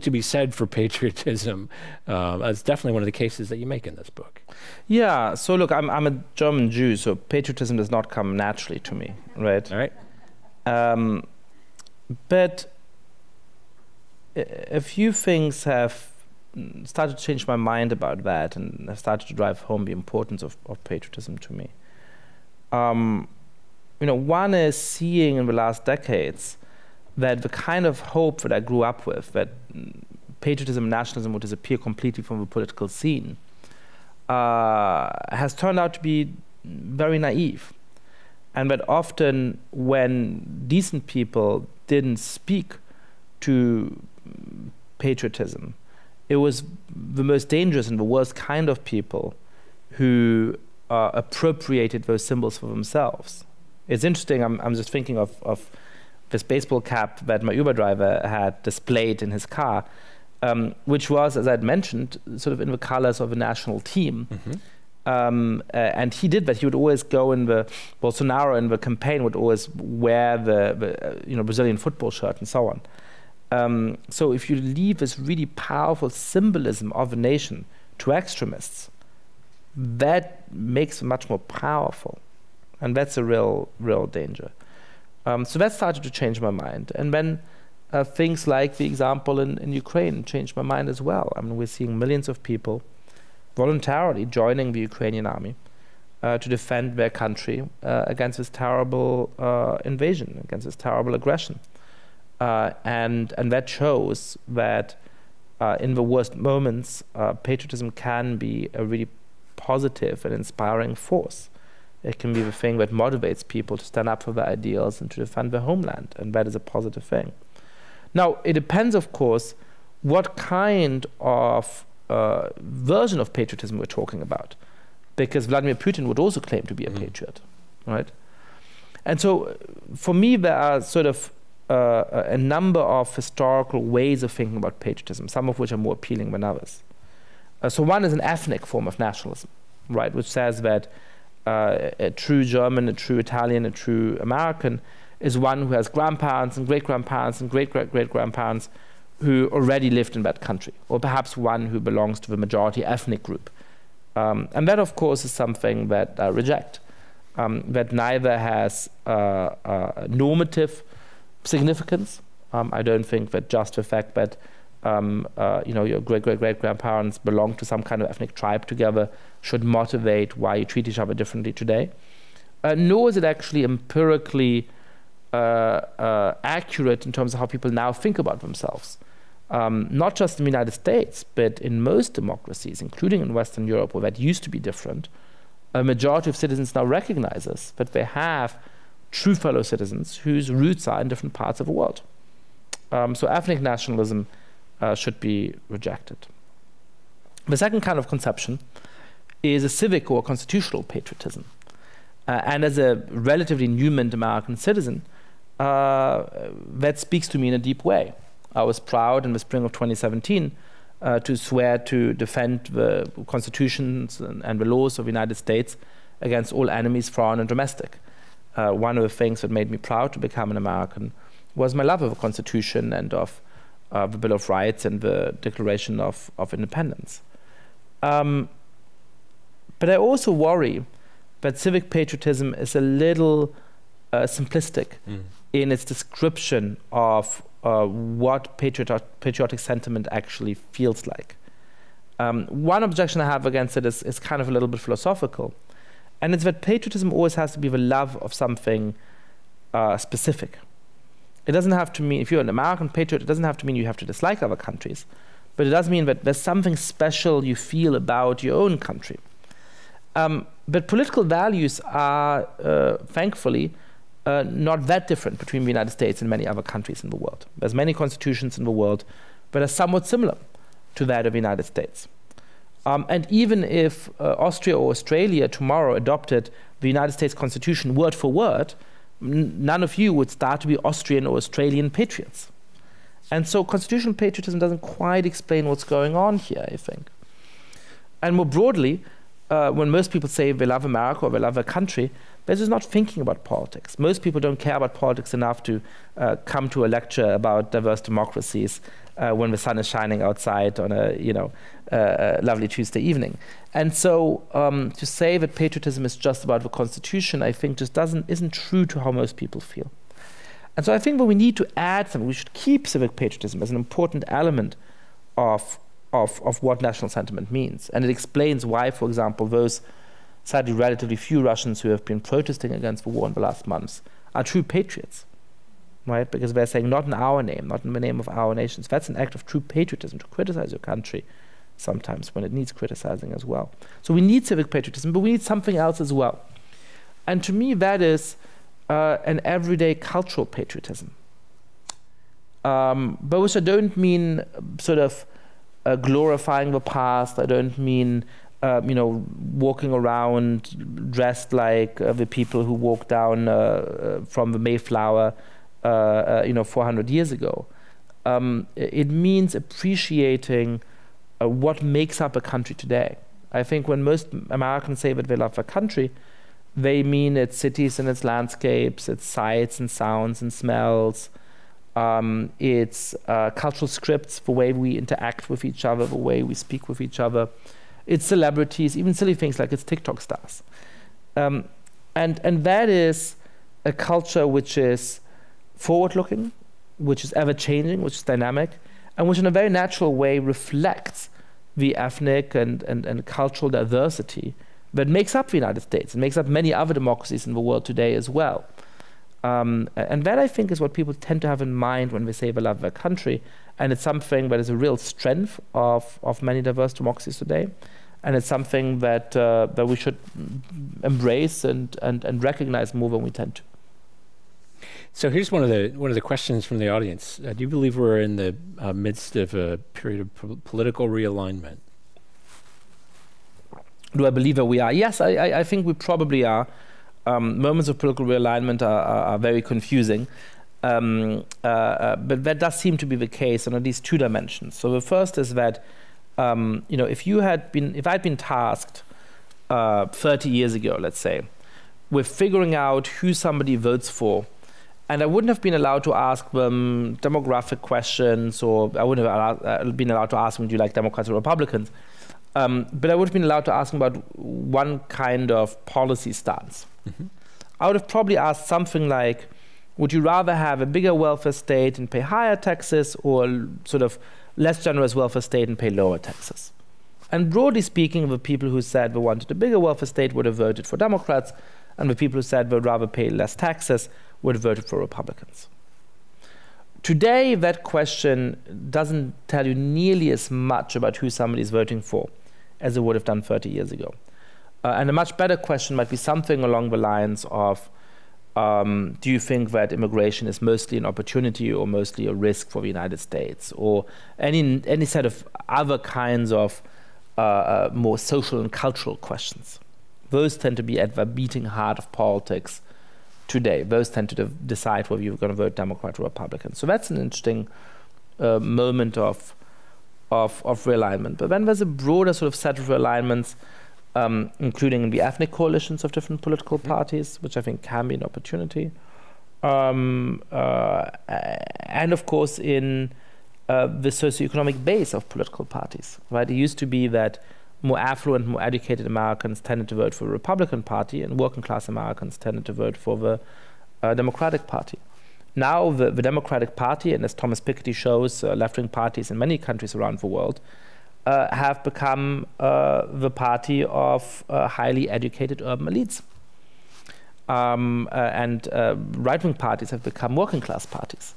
to be said for patriotism. That's definitely one of the cases that you make in this book. Yeah. So look, I'm a German Jew, so patriotism does not come naturally to me, right? All right. But a few things have started to change my mind about that, and I started to drive home the importance of patriotism to me. You know, one is seeing in the last decades that the kind of hope that I grew up with, that patriotism and nationalism would disappear completely from the political scene, has turned out to be very naive. And that often when decent people didn't speak to patriotism, it was the most dangerous and the worst kind of people who appropriated those symbols for themselves. It's interesting, I'm just thinking of this baseball cap that my Uber driver had displayed in his car, which was, as I'd mentioned, sort of in the colors of a national team. Mm-hmm. And he did that. He would always go in the, Bolsonaro in the campaign would always wear the Brazilian football shirt and so on. So if you leave this really powerful symbolism of a nation to extremists, that makes it much more powerful. And that's a real danger. So that started to change my mind. And then things like the example in Ukraine changed my mind as well. I mean, we're seeing millions of people voluntarily joining the Ukrainian army to defend their country against this terrible invasion, against this terrible aggression. And that shows that in the worst moments, patriotism can be a really positive and inspiring force. It can be the thing that motivates people to stand up for their ideals and to defend their homeland, and that is a positive thing. Now, it depends, of course, what kind of version of patriotism we're talking about, because Vladimir Putin would also claim to be a patriot, right? And so, for me, there are sort of a number of historical ways of thinking about patriotism, some of which are more appealing than others. So one is an ethnic form of nationalism, right, which says that a true German, a true Italian, a true American is one who has grandparents and great-grandparents and great-great-great-grandparents who already lived in that country, or perhaps one who belongs to the majority ethnic group. And that, of course, is something that I reject, that neither has normative significance. I don't think that just the fact that you know, your great-great-great-grandparents belong to some kind of ethnic tribe together should motivate why you treat each other differently today. Nor is it actually empirically accurate in terms of how people now think about themselves. Not just in the United States, but in most democracies, including in Western Europe, where that used to be different, a majority of citizens now recognize that they have true fellow citizens whose roots are in different parts of the world. So ethnic nationalism should be rejected. The second kind of conception is a civic or constitutional patriotism. And as a relatively newman American citizen, that speaks to me in a deep way. I was proud in the spring of 2017 to swear to defend the constitutions and the laws of the United States against all enemies, foreign and domestic. One of the things that made me proud to become an American was my love of the Constitution and of the Bill of Rights and the Declaration of Independence. But I also worry that civic patriotism is a little simplistic in its description of what patriotic sentiment actually feels like. One objection I have against it is kind of a little bit philosophical, and it's that patriotism always has to be the love of something specific. It doesn't have to mean, if you're an American patriot, it doesn't have to mean you have to dislike other countries, but it does mean that there's something special you feel about your own country. But political values are, thankfully, not that different between the United States and many other countries in the world. There's many constitutions in the world that are somewhat similar to that of the United States. And even if Austria or Australia tomorrow adopted the United States Constitution word for word, none of you would start to be Austrian or Australian patriots. And so constitutional patriotism doesn't quite explain what's going on here, I think. And more broadly, when most people say they love America or they love a country, they're just not thinking about politics. Most people don't care about politics enough to come to a lecture about diverse democracies when the sun is shining outside on a, you know, lovely Tuesday evening. And so to say that patriotism is just about the Constitution, I think just isn't true to how most people feel. And so I think that we need to add something. We should keep civic patriotism as an important element of what national sentiment means. And it explains why, for example, those sadly relatively few Russians who have been protesting against the war in the last months are true patriots. Right? Because they're saying, not in our name, not in the name of our nations. That's an act of true patriotism, to criticize your country sometimes when it needs criticizing as well. So we need civic patriotism, but we need something else as well. And to me, that is an everyday cultural patriotism. By which I don't mean sort of glorifying the past. I don't mean you know, walking around dressed like the people who walked down from the Mayflower you know, 400 years ago. It means appreciating what makes up a country today. I think when most Americans say that they love a country, they mean its cities and its landscapes, its sights and sounds and smells, It's cultural scripts, the way we interact with each other, the way we speak with each other. It's celebrities, even silly things like it's TikTok stars. And that is a culture which is forward-looking, which is ever-changing, which is dynamic, and which in a very natural way reflects the ethnic and cultural diversity that makes up the United States and makes up many other democracies in the world today as well. And that, I think, is what people tend to have in mind when they say they love their country. And it's something that is a real strength of many diverse democracies today. And it's something that, that we should embrace and recognize more than we tend to. So here's one of the questions from the audience. Do you believe we're in the midst of a period of political realignment? Do I believe that we are? Yes, I think we probably are. Moments of political realignment are very confusing, but that does seem to be the case on at least two dimensions. So the first is that you know, if I'd been tasked 30 years ago, let's say, with figuring out who somebody votes for, and I wouldn't have been allowed to ask them demographic questions, or I wouldn't have been allowed to ask them, do you like Democrats or Republicans? But I would have been allowed to ask them about one kind of policy stance. Mm-hmm. I would have probably asked something like, would you rather have a bigger welfare state and pay higher taxes, or sort of less generous welfare state and pay lower taxes? And broadly speaking, the people who said they wanted a bigger welfare state would have voted for Democrats, and the people who said they'd rather pay less taxes would have voted for Republicans. Today, that question doesn't tell you nearly as much about who somebody's voting for as it would have done 30 years ago. And a much better question might be something along the lines of, do you think that immigration is mostly an opportunity or mostly a risk for the United States? Or any set of other kinds of more social and cultural questions. Those tend to be at the beating heart of politics today. Those tend to decide whether you're going to vote Democrat or Republican. So that's an interesting moment of realignment. But then there's a broader sort of set of realignments, including the ethnic coalitions of different political parties, which I think can be an opportunity. And of course, in the socioeconomic base of political parties, right? It used to be that more affluent, more educated Americans tended to vote for the Republican Party, and working class Americans tended to vote for the Democratic Party. Now the Democratic Party, and as Thomas Piketty shows, left-wing parties in many countries around the world, have become the party of highly educated urban elites. And right-wing parties have become working-class parties.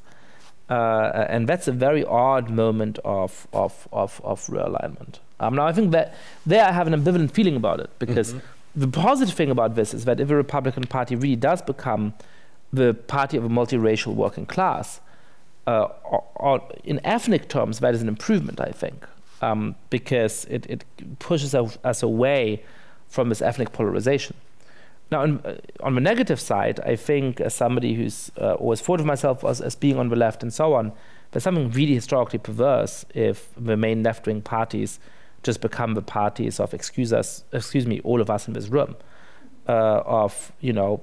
And that's a very odd moment of realignment. Now, I think that there I have an ambivalent feeling about it, because the positive thing about this is that if the Republican Party really does become the party of a multiracial working class, or in ethnic terms, that is an improvement, I think, because it pushes us away from this ethnic polarization. Now, on the negative side, I think as somebody who's always thought of myself as being on the left and so on, there's something really historically perverse if the main left-wing parties just become the parties of, excuse me, all of us in this room, of, you know,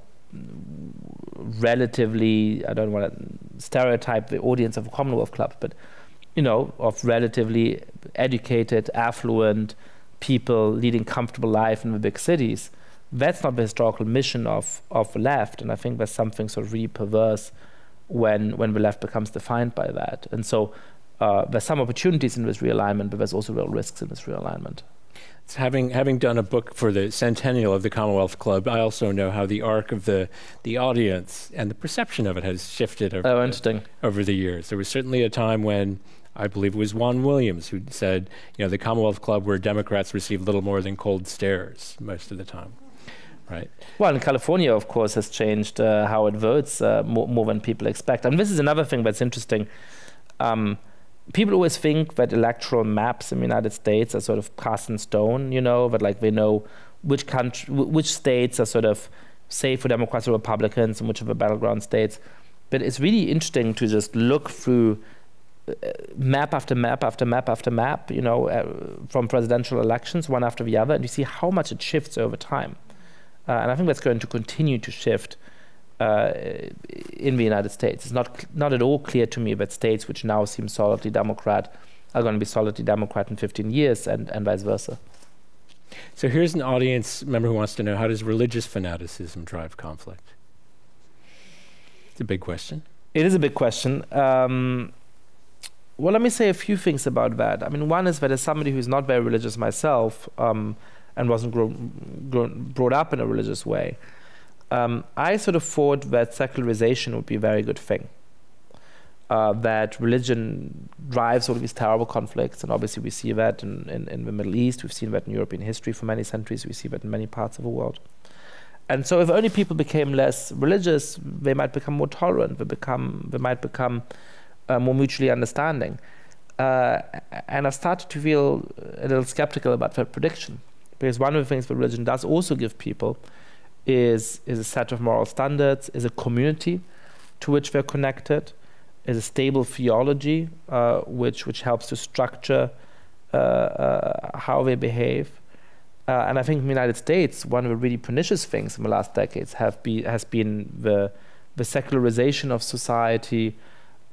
relatively, I don't want to stereotype the audience of the Commonwealth Club, but, you know, of relatively educated, affluent people leading comfortable life in the big cities. That's not the historical mission of the left, and I think there's something sort of really perverse when the left becomes defined by that. And so there's some opportunities in this realignment, but there's also real risks in this realignment. So having done a book for the centennial of the Commonwealth Club, I also know how the arc of the audience and the perception of it has shifted over, over the years. There was certainly a time when, I believe it was Juan Williams who said, you know, the Commonwealth Club where Democrats receive little more than cold stares most of the time. Right. Well, in California, of course, has changed how it votes more than people expect. And this is another thing that's interesting. People always think that electoral maps in the United States are sort of cast in stone, you know, that like they know which states are sort of safe for Democrats or Republicans and which are the battleground states. But it's really interesting to just look through map after map after map after map, you know, from presidential elections, one after the other, and you see how much it shifts over time. And I think that's going to continue to shift in the United States. It's not at all clear to me that states which now seem solidly Democrat are going to be solidly Democrat in 15 years and vice versa. So here's an audience member who wants to know, how does religious fanaticism drive conflict? It's a big question. It is a big question. Well, let me say a few things about that. I mean, one is that as somebody who's not very religious myself and wasn't brought up in a religious way, I sort of thought that secularization would be a very good thing. That religion drives all of these terrible conflicts, and obviously we see that in the Middle East, we've seen that in European history for many centuries, we see that in many parts of the world. And so if only people became less religious, they might become more tolerant, they might become more mutually understanding. And I started to feel a little skeptical about that prediction, because one of the things that religion does also give people is a set of moral standards, is a community to which they're connected, is a stable theology which helps to structure how they behave. And I think in the United States, one of the really pernicious things in the last decades has been the secularization of society,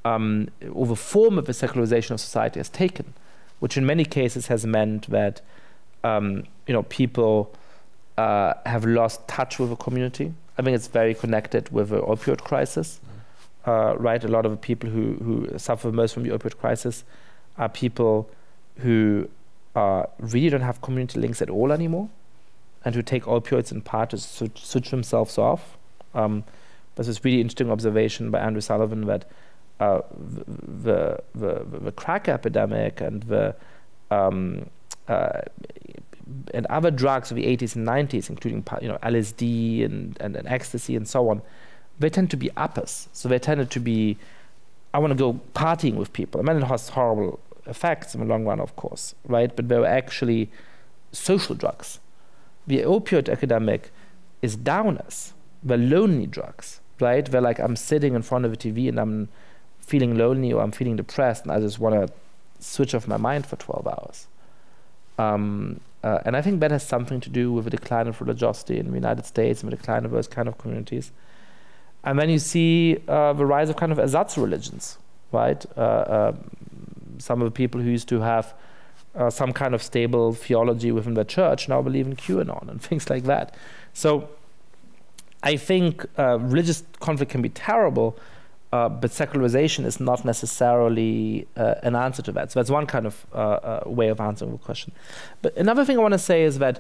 or the form of the secularization of society has taken, which in many cases has meant that people have lost touch with the community. I think it's very connected with the opioid crisis. Right, a lot of the people who suffer most from the opioid crisis are people who really don't have community links at all anymore, and who take opioids in part to switch themselves off. There's this really interesting observation by Andrew Sullivan that the crack epidemic and the and other drugs of the 80s and 90s, including LSD and ecstasy and so on, they tend to be uppers. So they tended to be, I want to go partying with people. I mean, it has horrible effects in the long run, of course, right? But they were actually social drugs. The opioid epidemic is downers. They're lonely drugs, right? They're like, I'm sitting in front of the TV and I'm feeling lonely, or I'm feeling depressed, and I just want to switch off my mind for 12 hours. And I think that has something to do with the decline of religiosity in the United States and the decline of those kind of communities. And then you see the rise of kind of ersatz religions, right? Some of the people who used to have some kind of stable theology within their church now believe in QAnon and things like that. So I think religious conflict can be terrible, but secularization is not necessarily an answer to that. So that's one kind of way of answering the question. But another thing I want to say is that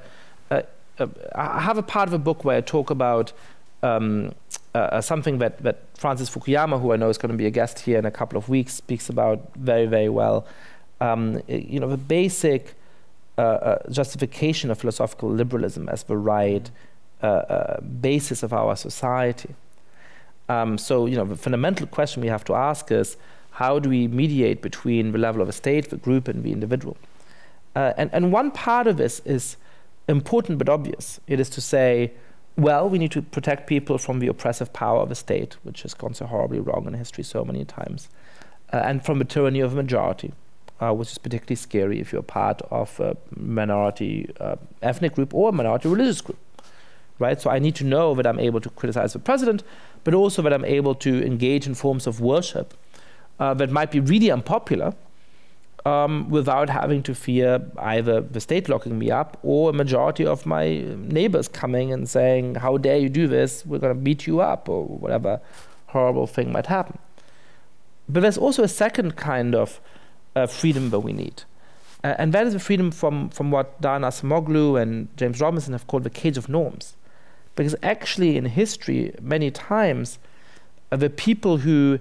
I have a part of a book where I talk about something that Francis Fukuyama, who I know is going to be a guest here in a couple of weeks, speaks about very, very well. The basic justification of philosophical liberalism as the right basis of our society. So the fundamental question we have to ask is, how do we mediate between the level of a state, the group, and the individual? And one part of this is important but obvious. It is to say, well, we need to protect people from the oppressive power of a state, which has gone so horribly wrong in history so many times, and from the tyranny of a majority, which is particularly scary if you're part of a minority ethnic group or a minority religious group, right? So I need to know that I'm able to criticize the president, but also that I'm able to engage in forms of worship that might be really unpopular without having to fear either the state locking me up or a majority of my neighbors coming and saying, how dare you do this, we're going to beat you up, or whatever horrible thing might happen. But there's also a second kind of freedom that we need. And that is the freedom from what Daron Acemoglu and James Robinson have called the cage of norms. Because actually in history, many times, the people who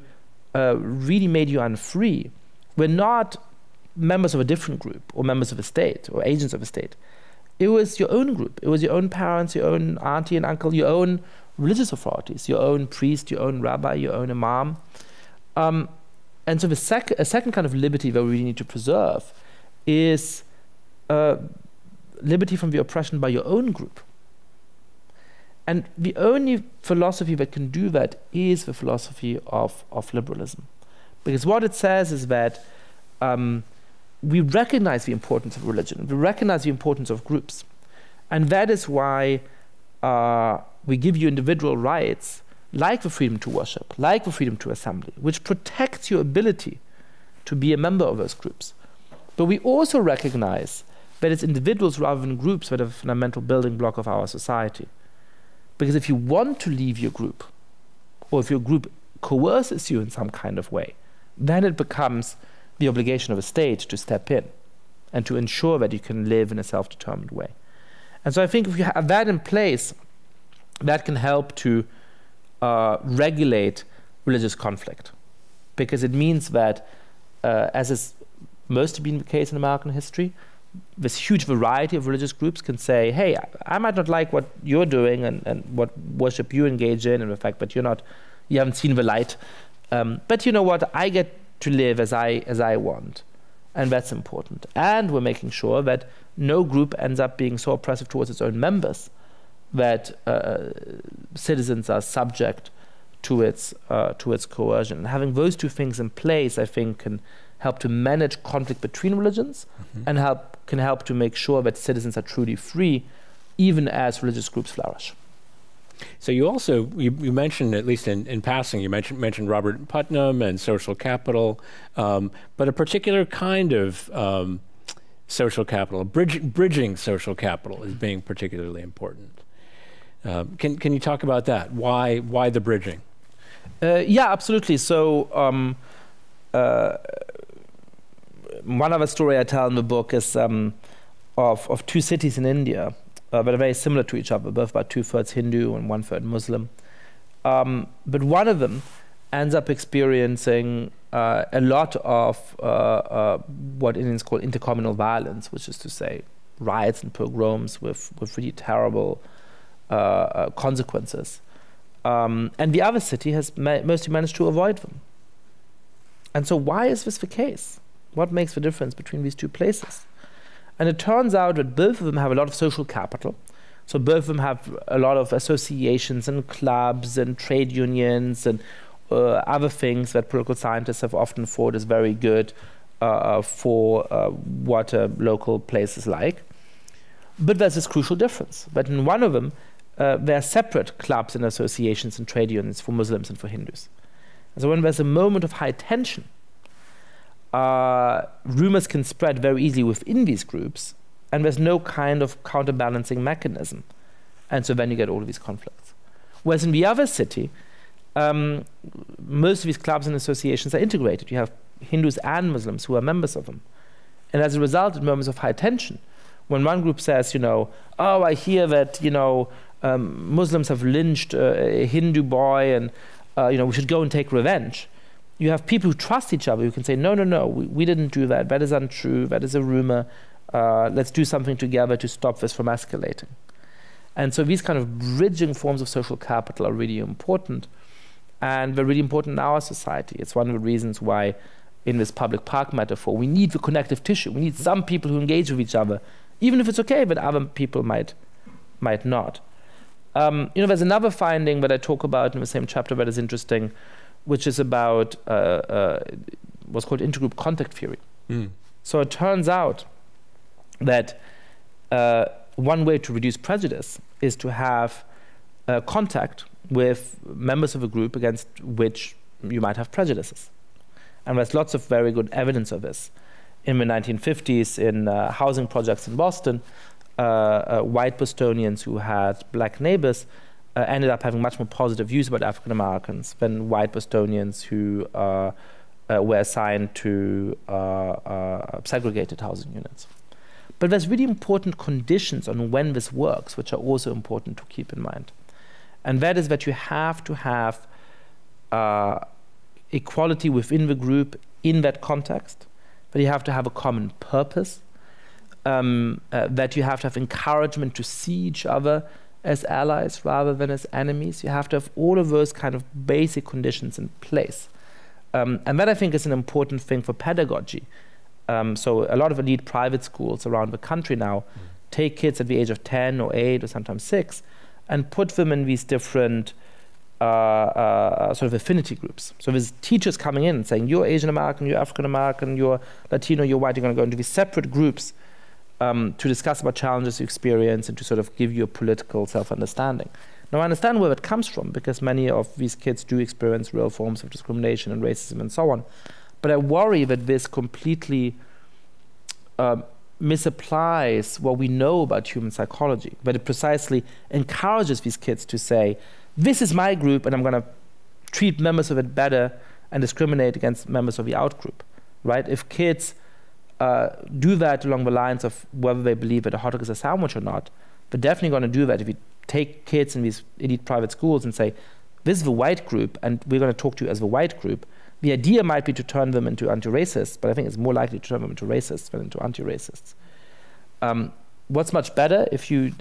really made you unfree were not members of a different group, or members of a state, or agents of a state. It was your own group. It was your own parents, your own auntie and uncle, your own religious authorities, your own priest, your own rabbi, your own imam. And so a second kind of liberty that we need to preserve is liberty from the oppression by your own group. And the only philosophy that can do that is the philosophy of liberalism. Because what it says is that we recognize the importance of religion, we recognize the importance of groups. And that is why we give you individual rights like the freedom to worship, like the freedom to assembly, which protects your ability to be a member of those groups. But we also recognize that it's individuals rather than groups that are the fundamental building block of our society. Because if you want to leave your group, or if your group coerces you in some kind of way, then it becomes the obligation of a state to step in and to ensure that you can live in a self-determined way. And so I think if you have that in place, that can help to regulate religious conflict. Because it means that, as has mostly been the case in American history, this huge variety of religious groups can say, hey, I might not like what you're doing and what worship you engage in and the fact that you're not, you haven't seen the light. But you know what, I get to live as I want. And that's important. And we're making sure that no group ends up being so oppressive towards its own members that citizens are subject to its coercion. And having those two things in place, I think, can help to manage conflict between religions and can help to make sure that citizens are truly free, even as religious groups flourish. So you also, you mentioned, at least in passing, you mentioned Robert Putnam and social capital, but a particular kind of social capital, bridging social capital is being particularly important. Can you talk about that? Why the bridging? Yeah, absolutely. So one other story I tell in the book is of two cities in India that are very similar to each other, both about 2/3 Hindu and 1/3 Muslim. But one of them ends up experiencing a lot of what Indians call intercommunal violence, which is to say riots and pogroms with really terrible consequences. And the other city has mostly managed to avoid them. And so why is this the case? What makes the difference between these two places? And it turns out that both of them have a lot of social capital. So both of them have a lot of associations and clubs and trade unions and other things that political scientists have often thought is very good for what a local place is like. But there's this crucial difference, that in one of them, there are separate clubs and associations and trade unions for Muslims and for Hindus. And so when there's a moment of high tension, rumors can spread very easily within these groups, and there's no kind of counterbalancing mechanism. And so then you get all of these conflicts. Whereas in the other city, most of these clubs and associations are integrated. You have Hindus and Muslims who are members of them. And as a result, at moments of high tension, when one group says, you know, oh, I hear that, you know, Muslims have lynched a Hindu boy and, you know, we should go and take revenge. You have people who trust each other who can say, no, no, no, we didn't do that. That is untrue. That is a rumor. Let's do something together to stop this from escalating. And so these kind of bridging forms of social capital are really important. And they're really important in our society. It's one of the reasons why, in this public park metaphor, we need the connective tissue. We need some people who engage with each other, even if it's okay that other people might not. You know, there's another finding that I talk about in the same chapter that is interesting, which is about what's called intergroup contact theory. So it turns out that one way to reduce prejudice is to have contact with members of a group against which you might have prejudices. And there's lots of very good evidence of this. In the 1950s, in housing projects in Boston, white Bostonians who had black neighbors ended up having much more positive views about African Americans than white Bostonians who were assigned to segregated housing units. But there's really important conditions on when this works, which are also important to keep in mind. And that is that you have to have equality within the group in that context, that you have to have a common purpose, that you have to have encouragement to see each other as allies rather than as enemies. You have to have all of those kind of basic conditions in place. And that, I think, is an important thing for pedagogy. So a lot of elite private schools around the country now take kids at the age of 10 or 8 or sometimes 6 and put them in these different sort of affinity groups. So there's teachers coming in and saying, you're Asian American, you're African American, you're Latino, you're white, you're going to go into these separate groups to discuss about challenges you experience and to sort of give you a political self-understanding. Now I understand where that comes from, because many of these kids do experience real forms of discrimination and racism and so on. But I worry that this completely misapplies what we know about human psychology, but it precisely encourages these kids to say, this is my group and I'm gonna treat members of it better and discriminate against members of the out-group, right? If kids do that along the lines of whether they believe that a hot dog is a sandwich or not, they're definitely gonna do that if you take kids in these elite private schools and say, this is the white group and we're gonna talk to you as the white group. The idea might be to turn them into anti-racists, but I think it's more likely to turn them into racists than into anti-racists. What's much better, if you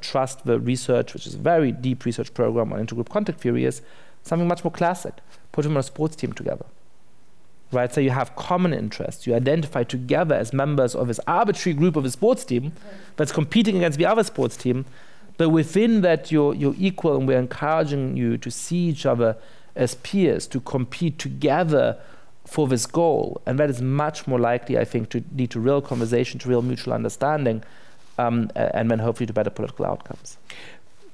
trust the research, which is a very deep research program on intergroup contact theory, is something much more classic. Put them on a sports team together, right? So you have common interests. You identify together as members of this arbitrary group of a sports team that's competing against the other sports team, but within that you're equal, and we're encouraging you to see each other as peers, to compete together for this goal. And that is much more likely, I think, to lead to real conversation, to real mutual understanding, and then hopefully to better political outcomes.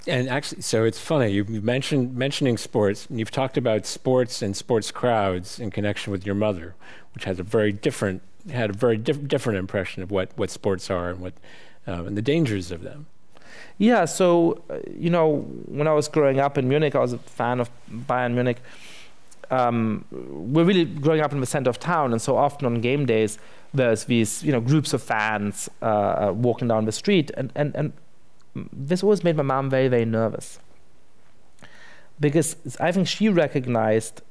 And actually, so it's funny, you mentioned sports, and you've talked about sports and sports crowds in connection with your mother, which has a very different, had a very different impression of what sports are and what and the dangers of them. Yeah, so, you know, when I was growing up in Munich, I was a fan of Bayern Munich. We're really growing up in the center of town, and so often on game days, there's these, you know, groups of fans walking down the street, and this always made my mom very, very nervous. Because I think she recognized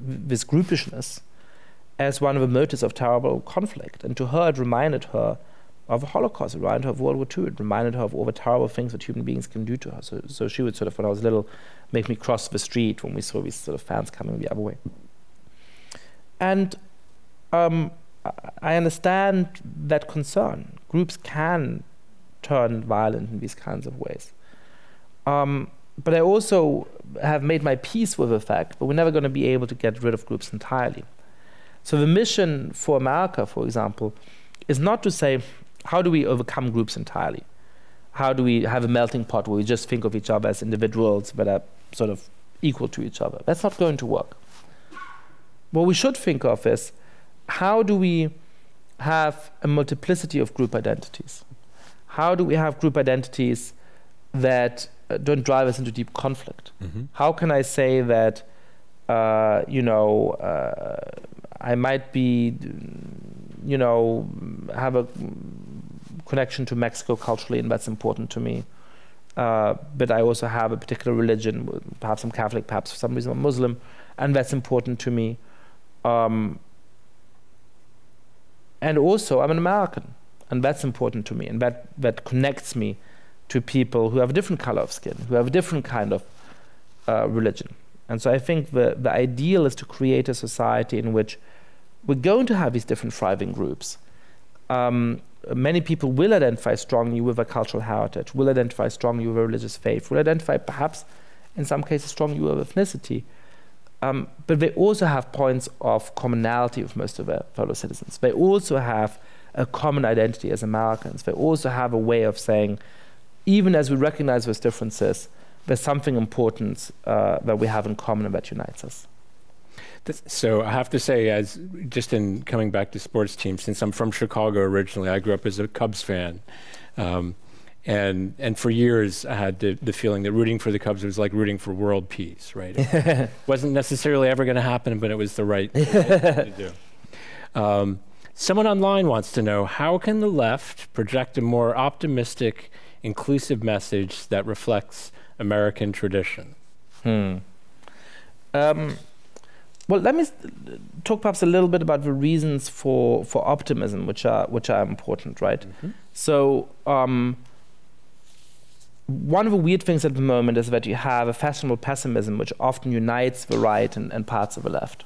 this groupishness as one of the motives of terrible conflict, and to her it reminded her of the Holocaust, it reminded her of World War II, it reminded her of all the terrible things that human beings can do to her. So she would sort of, when I was little, make me cross the street when we saw these sort of fans coming the other way. And I understand that concern. Groups can turn violent in these kinds of ways. But I also have made my peace with the fact that we're never going to be able to get rid of groups entirely. So the mission for America, for example, is not to say, how do we overcome groups entirely? How do we have a melting pot where we just think of each other as individuals that are sort of equal to each other? That's not going to work. What we should think of is, how do we have a multiplicity of group identities? How do we have group identities that don't drive us into deep conflict? Mm-hmm. How can I say that, you know, I might be, you know, have a connection to Mexico culturally, and that's important to me. But I also have a particular religion, perhaps I'm Catholic, perhaps for some reason I'm Muslim, and that's important to me. And also I'm an American, and that's important to me, and that connects me to people who have a different color of skin, who have a different kind of religion. And so I think the ideal is to create a society in which we're going to have these different thriving groups. Many people will identify strongly with their cultural heritage, will identify strongly with their religious faith, will identify perhaps in some cases strongly with ethnicity, but they also have points of commonality with most of their fellow citizens. They also have a common identity as Americans. They also have a way of saying, even as we recognize those differences, there's something important that we have in common and that unites us. So I have to say, as just in coming back to sports teams, since I'm from Chicago originally, I grew up as a Cubs fan, and for years I had the feeling that rooting for the Cubs was like rooting for world peace, right? It wasn't necessarily ever going to happen, but it was the right thing to do. Someone online wants to know, how can the left project a more optimistic, inclusive message that reflects American tradition? Well, let me talk perhaps a little bit about the reasons for optimism, which are important, right? Mm-hmm. So one of the weird things at the moment is that you have a fashionable pessimism, which often unites the right and parts of the left.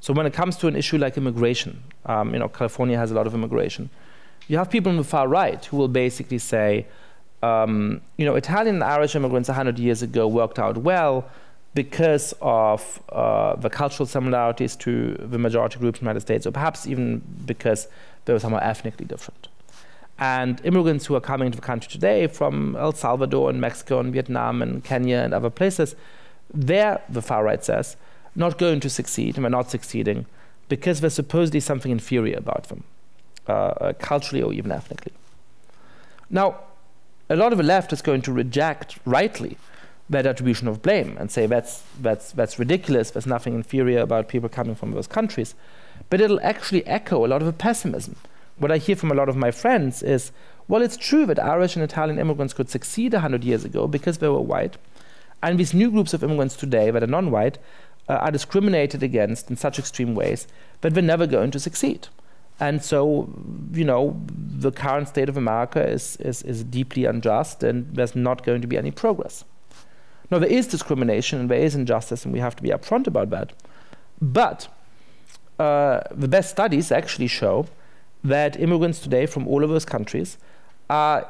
So when it comes to an issue like immigration, you know, California has a lot of immigration. You have people on the far right who will basically say, you know, Italian and Irish immigrants 100 years ago worked out well, because of the cultural similarities to the majority group in the United States, or perhaps even because they were somehow ethnically different. And immigrants who are coming to the country today from El Salvador and Mexico and Vietnam and Kenya and other places, they're, the far right says, not going to succeed, and they're not succeeding because there's supposedly something inferior about them, culturally or even ethnically. Now, a lot of the left is going to reject, rightly, that attribution of blame and say that's ridiculous, there's nothing inferior about people coming from those countries. But it'll actually echo a lot of the pessimism. What I hear from a lot of my friends is, well, it's true that Irish and Italian immigrants could succeed 100 years ago because they were white, and these new groups of immigrants today that are non-white are discriminated against in such extreme ways that they're never going to succeed. And so, you know, the current state of America is deeply unjust, and there's not going to be any progress. Now, there is discrimination and there is injustice, and we have to be upfront about that. But the best studies actually show that immigrants today from all of those countries are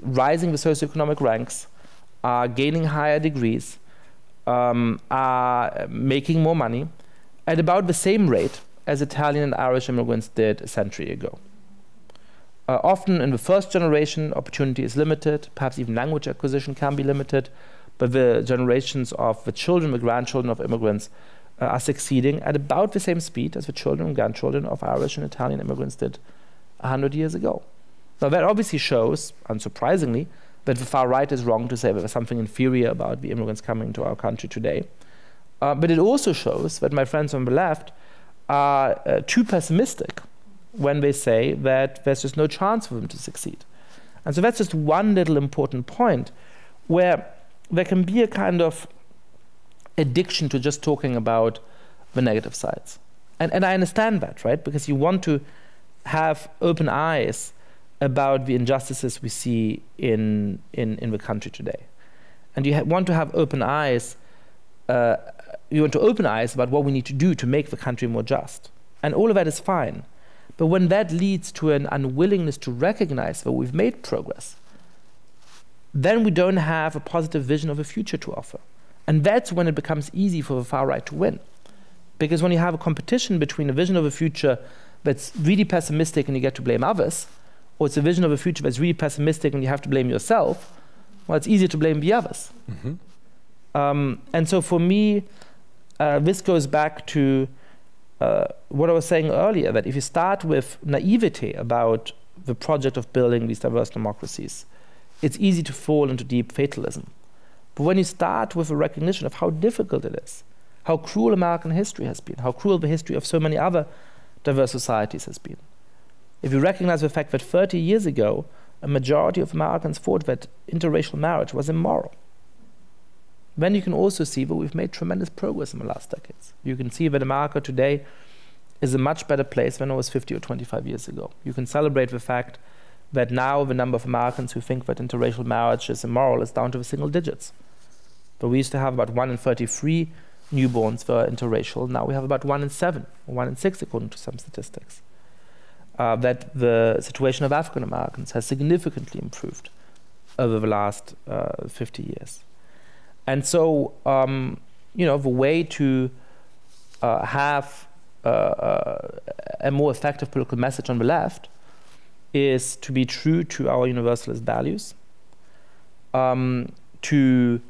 rising the socioeconomic ranks, are gaining higher degrees, are making more money at about the same rate as Italian and Irish immigrants did a century ago. Often in the first generation, opportunity is limited, perhaps even language acquisition can be limited, but the generations of the children, the grandchildren of immigrants are succeeding at about the same speed as the children and grandchildren of Irish and Italian immigrants did 100 years ago. Now that obviously shows, unsurprisingly, that the far right is wrong to say there was something inferior about the immigrants coming to our country today. But it also shows that my friends on the left are too pessimistic when they say that there's just no chance for them to succeed. And so that's just one little important point where there can be a kind of addiction to just talking about the negative sides. And I understand that, right? Because you want to have open eyes about the injustices we see in the country today. And you want to have open eyes, you want to open eyes about what we need to do to make the country more just. And all of that is fine. But when that leads to an unwillingness to recognize that we've made progress, then we don't have a positive vision of a future to offer. And that's when it becomes easy for the far right to win. Because when you have a competition between a vision of a future that's really pessimistic and you get to blame others, or it's a vision of a future that's really pessimistic and you have to blame yourself, well, it's easier to blame the others. Mm-hmm. And so for me, this goes back to what I was saying earlier, that if you start with naivety about the project of building these diverse democracies, it's easy to fall into deep fatalism. But when you start with a recognition of how difficult it is, how cruel American history has been, how cruel the history of so many other diverse societies has been, if you recognize the fact that 30 years ago, a majority of Americans thought that interracial marriage was immoral, then you can also see that we've made tremendous progress in the last decades. You can see that America today is a much better place than it was 50 or 25 years ago. You can celebrate the fact that now the number of Americans who think that interracial marriage is immoral is down to the single digits. But we used to have about 1 in 33 newborns for interracial. Now we have about 1 in 7, or 1 in 6 according to some statistics. That the situation of African Americans has significantly improved over the last 50 years. And so, you know, the way to have a more effective political message on the left is to be true to our universalist values, to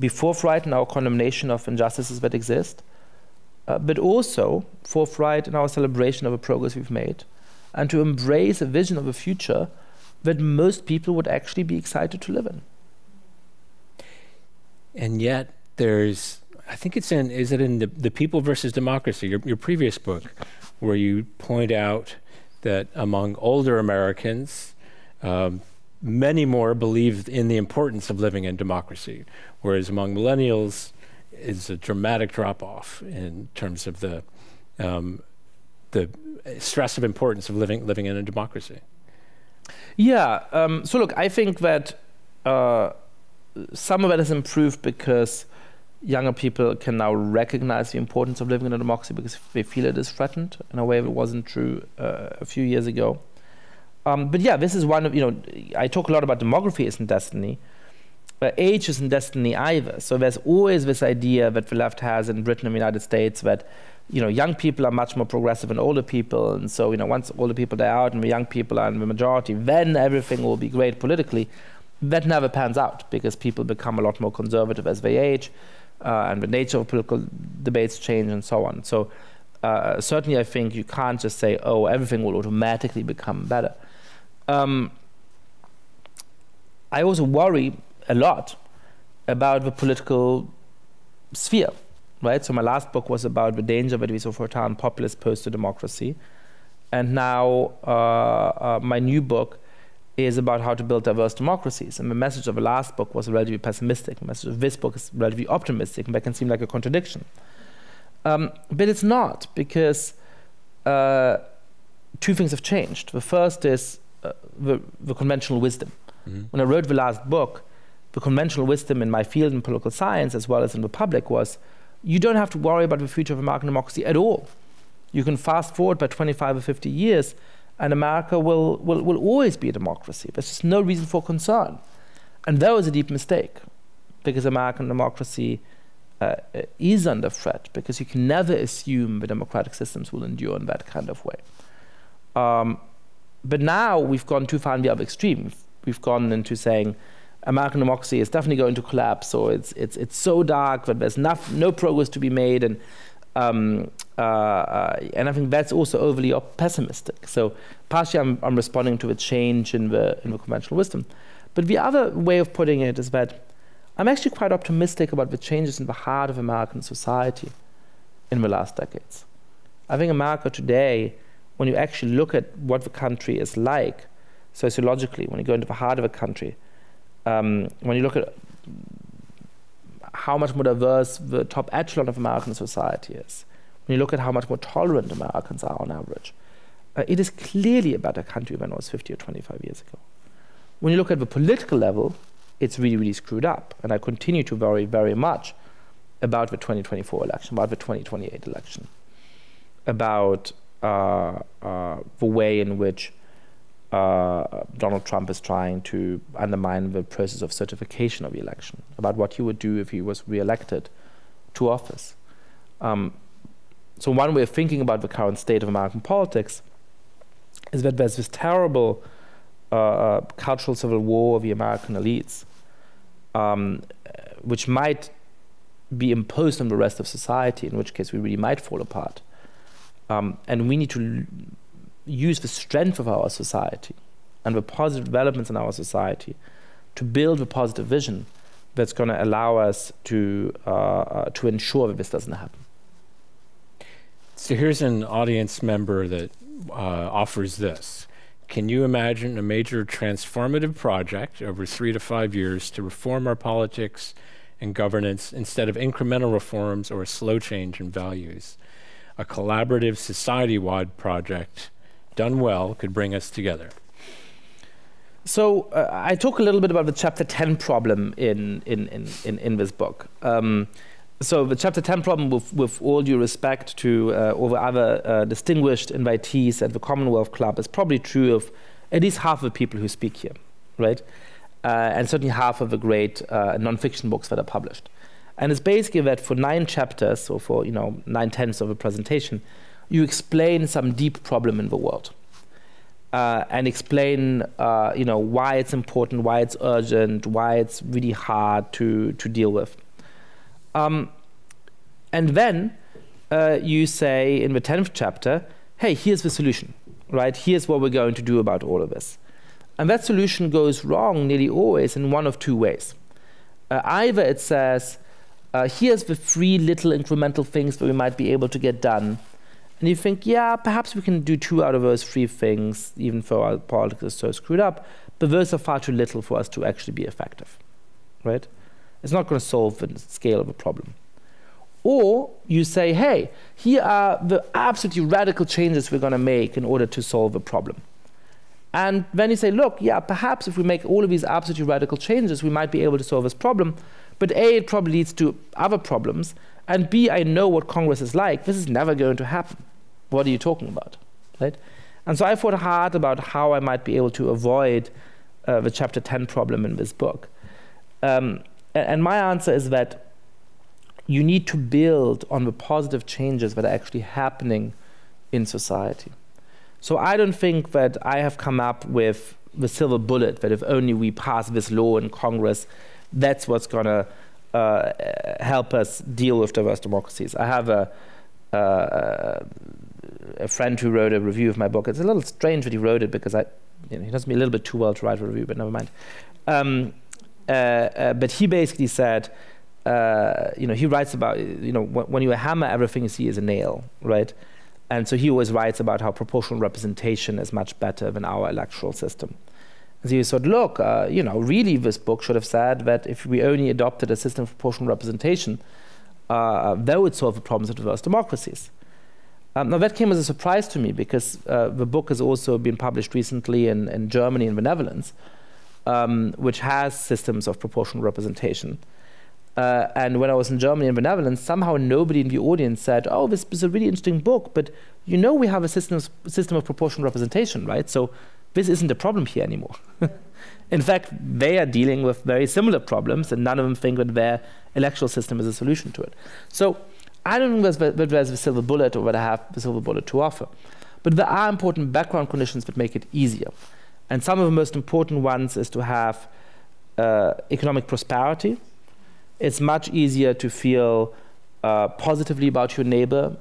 be forthright in our condemnation of injustices that exist, but also forthright in our celebration of the progress we've made, and to embrace a vision of a future that most people would actually be excited to live in. And yet there's, I think it's in, is it in The People vs. Democracy, your previous book, where you point out that among older Americans, many more believe in the importance of living in democracy, whereas among millennials, it's a dramatic drop-off in terms of the stress of importance of living in a democracy. Yeah, so look, I think that some of it has improved because younger people can now recognize the importance of living in a democracy because they feel it is threatened in a way that wasn't true a few years ago. But yeah, this is one of, you know, I talk a lot about demography isn't destiny, but age isn't destiny either. So there's always this idea that the left has in Britain and the United States that you know, young people are much more progressive than older people, and so, you know, once older people die out and the young people are in the majority, then everything will be great politically. That never pans out because people become a lot more conservative as they age, and the nature of political debates change and so on. So certainly I think you can't just say, oh, everything will automatically become better. I also worry a lot about the political sphere, right? So my last book was about the danger that these authoritarian populists pose to democracy. And now my new book is about how to build diverse democracies. And the message of the last book was relatively pessimistic. The message of this book is relatively optimistic, and that can seem like a contradiction. But it's not, because two things have changed. The first is the conventional wisdom. Mm-hmm. When I wrote the last book, the conventional wisdom in my field in political science, as well as in the public, was you don't have to worry about the future of American democracy at all. You can fast forward by 25 or 50 years and America will always be a democracy. There's just no reason for concern. And that was a deep mistake, because American democracy is under threat, because you can never assume the democratic systems will endure in that kind of way. But now we've gone too far in the other extreme. We've gone into saying American democracy is definitely going to collapse, or it's so dark that there's no progress to be made, and I think that's also overly pessimistic. So partially I'm responding to a change in the conventional wisdom. But the other way of putting it is that I'm actually quite optimistic about the changes in the heart of American society in the last decades. I think America today, when you actually look at what the country is like sociologically, when you go into the heart of a country, when you look at how much more diverse the top echelon of American society is, when you look at how much more tolerant Americans are on average, it is clearly a better country than it was 50 or 25 years ago. When you look at the political level, it's really, really screwed up. And I continue to worry very much about the 2024 election, about the 2028 election, about the way in which Donald Trump is trying to undermine the process of certification of the election, about what he would do if he was re-elected to office. So one way of thinking about the current state of American politics is that there's this terrible cultural civil war of the American elites, which might be imposed on the rest of society, in which case we really might fall apart. And we need to use the strength of our society and the positive developments in our society to build a positive vision that's going to allow us to ensure that this doesn't happen. So here's an audience member that offers this. Can you imagine a major transformative project over 3 to 5 years to reform our politics and governance instead of incremental reforms or a slow change in values? A collaborative society-wide project done well could bring us together. So I talk a little bit about the Chapter 10 problem in this book. So the Chapter 10 problem, with all due respect to all the other distinguished invitees at the Commonwealth Club, is probably true of at least half of the people who speak here, right? And certainly half of the great nonfiction books that are published. And it's basically that for 9 chapters, or for, you know, 9/10 of a presentation, you explain some deep problem in the world, and explain, you know, why it's important, why it's urgent, why it's really hard to deal with. And then you say in the 10th chapter, hey, here's the solution, right? Here's what we're going to do about all of this. And that solution goes wrong nearly always in one of two ways. Either it says, here's the 3 little incremental things that we might be able to get done. And you think, yeah, perhaps we can do 2 out of those 3 things, even though our politics is so screwed up, but those are far too little for us to actually be effective, right? It's not going to solve the scale of a problem. Or you say, hey, here are the absolutely radical changes we're going to make in order to solve a problem. And then you say, look, yeah, perhaps if we make all of these absolutely radical changes, we might be able to solve this problem, but A, it probably leads to other problems, and B, I know what Congress is like. This is never going to happen. What are you talking about, right? And so I thought hard about how I might be able to avoid the Chapter 10 problem in this book. And my answer is that you need to build on the positive changes that are actually happening in society. So I don't think that I have come up with the silver bullet that if only we pass this law in Congress, that's what's going to help us deal with diverse democracies. I have a friend who wrote a review of my book. It's a little strange that he wrote it because he knows me a little bit too well to write a review, but never mind. But he basically said, he writes about, when you hammer, everything you see is a nail, right? And so he always writes about how proportional representation is much better than our electoral system. And so he said, look, really this book should have said that if we only adopted a system of proportional representation, that would solve the problems of diverse democracies. Now that came as a surprise to me because the book has also been published recently in Germany and the Netherlands, which has systems of proportional representation. And when I was in Germany and the Netherlands, somehow nobody in the audience said, oh, this is a really interesting book, but we have a system of proportional representation, right? So this isn't a problem here anymore. In fact, they are dealing with very similar problems and none of them think that their electoral system is a solution to it. So I don't think that there's a silver bullet or that I have the silver bullet to offer. But there are important background conditions that make it easier. And some of the most important ones is to have economic prosperity. It's much easier to feel positively about your neighbor,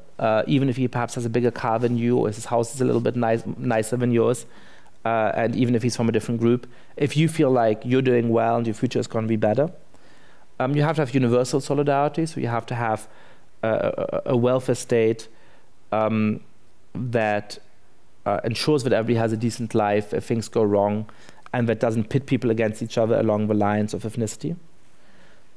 even if he perhaps has a bigger car than you, or his house is a little bit nicer than yours, and even if he's from a different group. If you feel like you're doing well and your future is going to be better. You have to have universal solidarity, so you have to have a welfare state that ensures that everybody has a decent life if things go wrong, and that doesn't pit people against each other along the lines of ethnicity.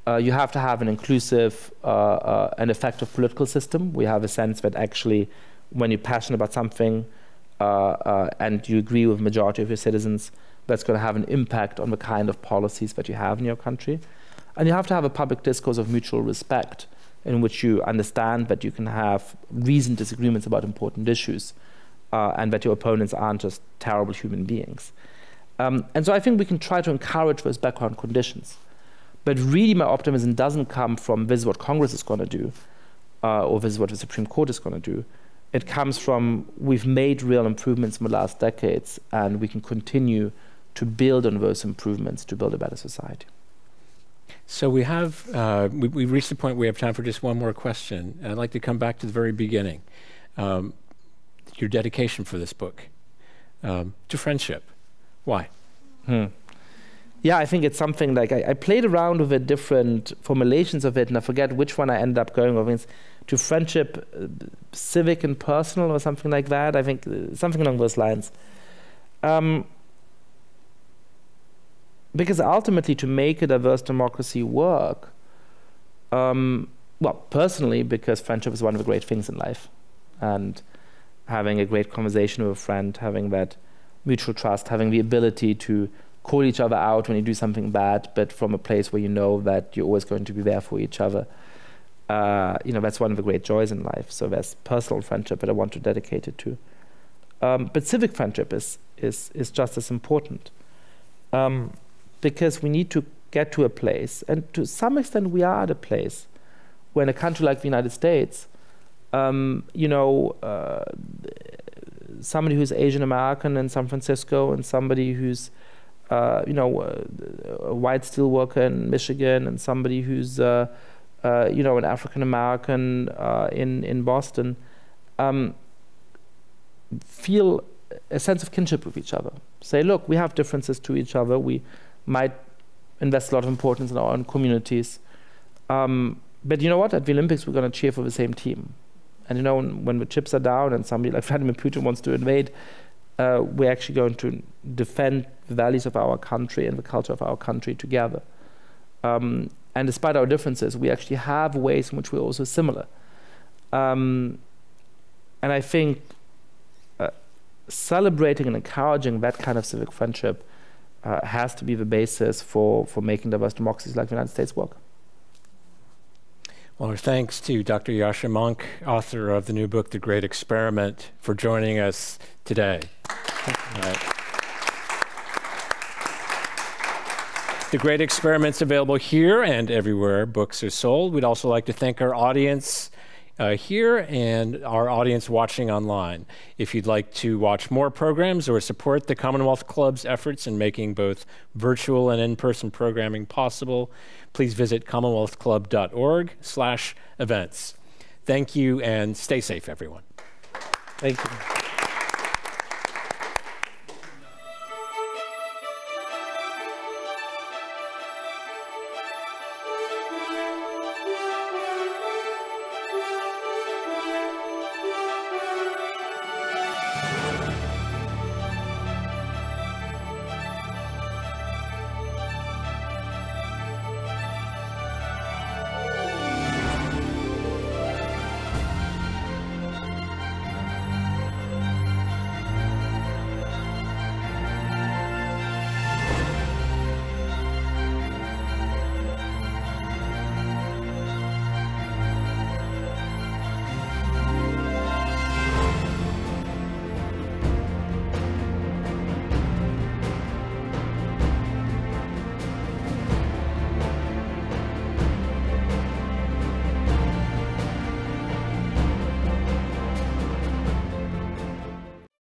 You have to have an inclusive and effective political system. We have a sense that actually when you're passionate about something and you agree with the majority of your citizens, that's going to have an impact on the kind of policies that you have in your country. And you have to have a public discourse of mutual respect in which you understand that you can have reasoned disagreements about important issues and that your opponents aren't just terrible human beings. And so I think we can try to encourage those background conditions. But really my optimism doesn't come from this is what Congress is going to do or this is what the Supreme Court is going to do. It comes from we've made real improvements in the last decades and we can continue to build on those improvements to build a better society. So we have, we've reached the point where we have time for just one more question. And I'd like to come back to the very beginning. Your dedication for this book to friendship. Why? Yeah, I think it's something like I played around with the different formulations of it and I forget which one I ended up going with. It's to friendship, civic and personal or something like that. I think something along those lines. Because ultimately to make a diverse democracy work, well, personally, because friendship is one of the great things in life. And having a great conversation with a friend, having that mutual trust, having the ability to call each other out when you do something bad, but from a place where you know that you're always going to be there for each other. That's one of the great joys in life. So there's personal friendship that I want to dedicate it to. But civic friendship is just as important. Because we need to get to a place, and to some extent we are at a place, where in a country like the United States, somebody who's Asian American in San Francisco and somebody who's, a white steelworker in Michigan and somebody who's, an African American in Boston, feel a sense of kinship with each other. Say, look, we have differences to each other. We might invest a lot of importance in our own communities. But you know what? At the Olympics, we're going to cheer for the same team. And when the chips are down and somebody like Vladimir Putin wants to invade, we're actually going to defend the values of our country and the culture of our country together. And despite our differences, we actually have ways in which we're also similar. And I think celebrating and encouraging that kind of civic friendship has to be the basis for making diverse democracies like the United States work. Well, our thanks to Dr. Yascha Mounk, author of the new book, The Great Experiment, for joining us today. Thank you. The Great Experiment's available here and everywhere books are sold. We'd also like to thank our audience here and our audience watching online. If you'd like to watch more programs or support the Commonwealth Club's efforts in making both virtual and in-person programming possible, please visit commonwealthclub.org/events. Thank you and stay safe, everyone. Thank you.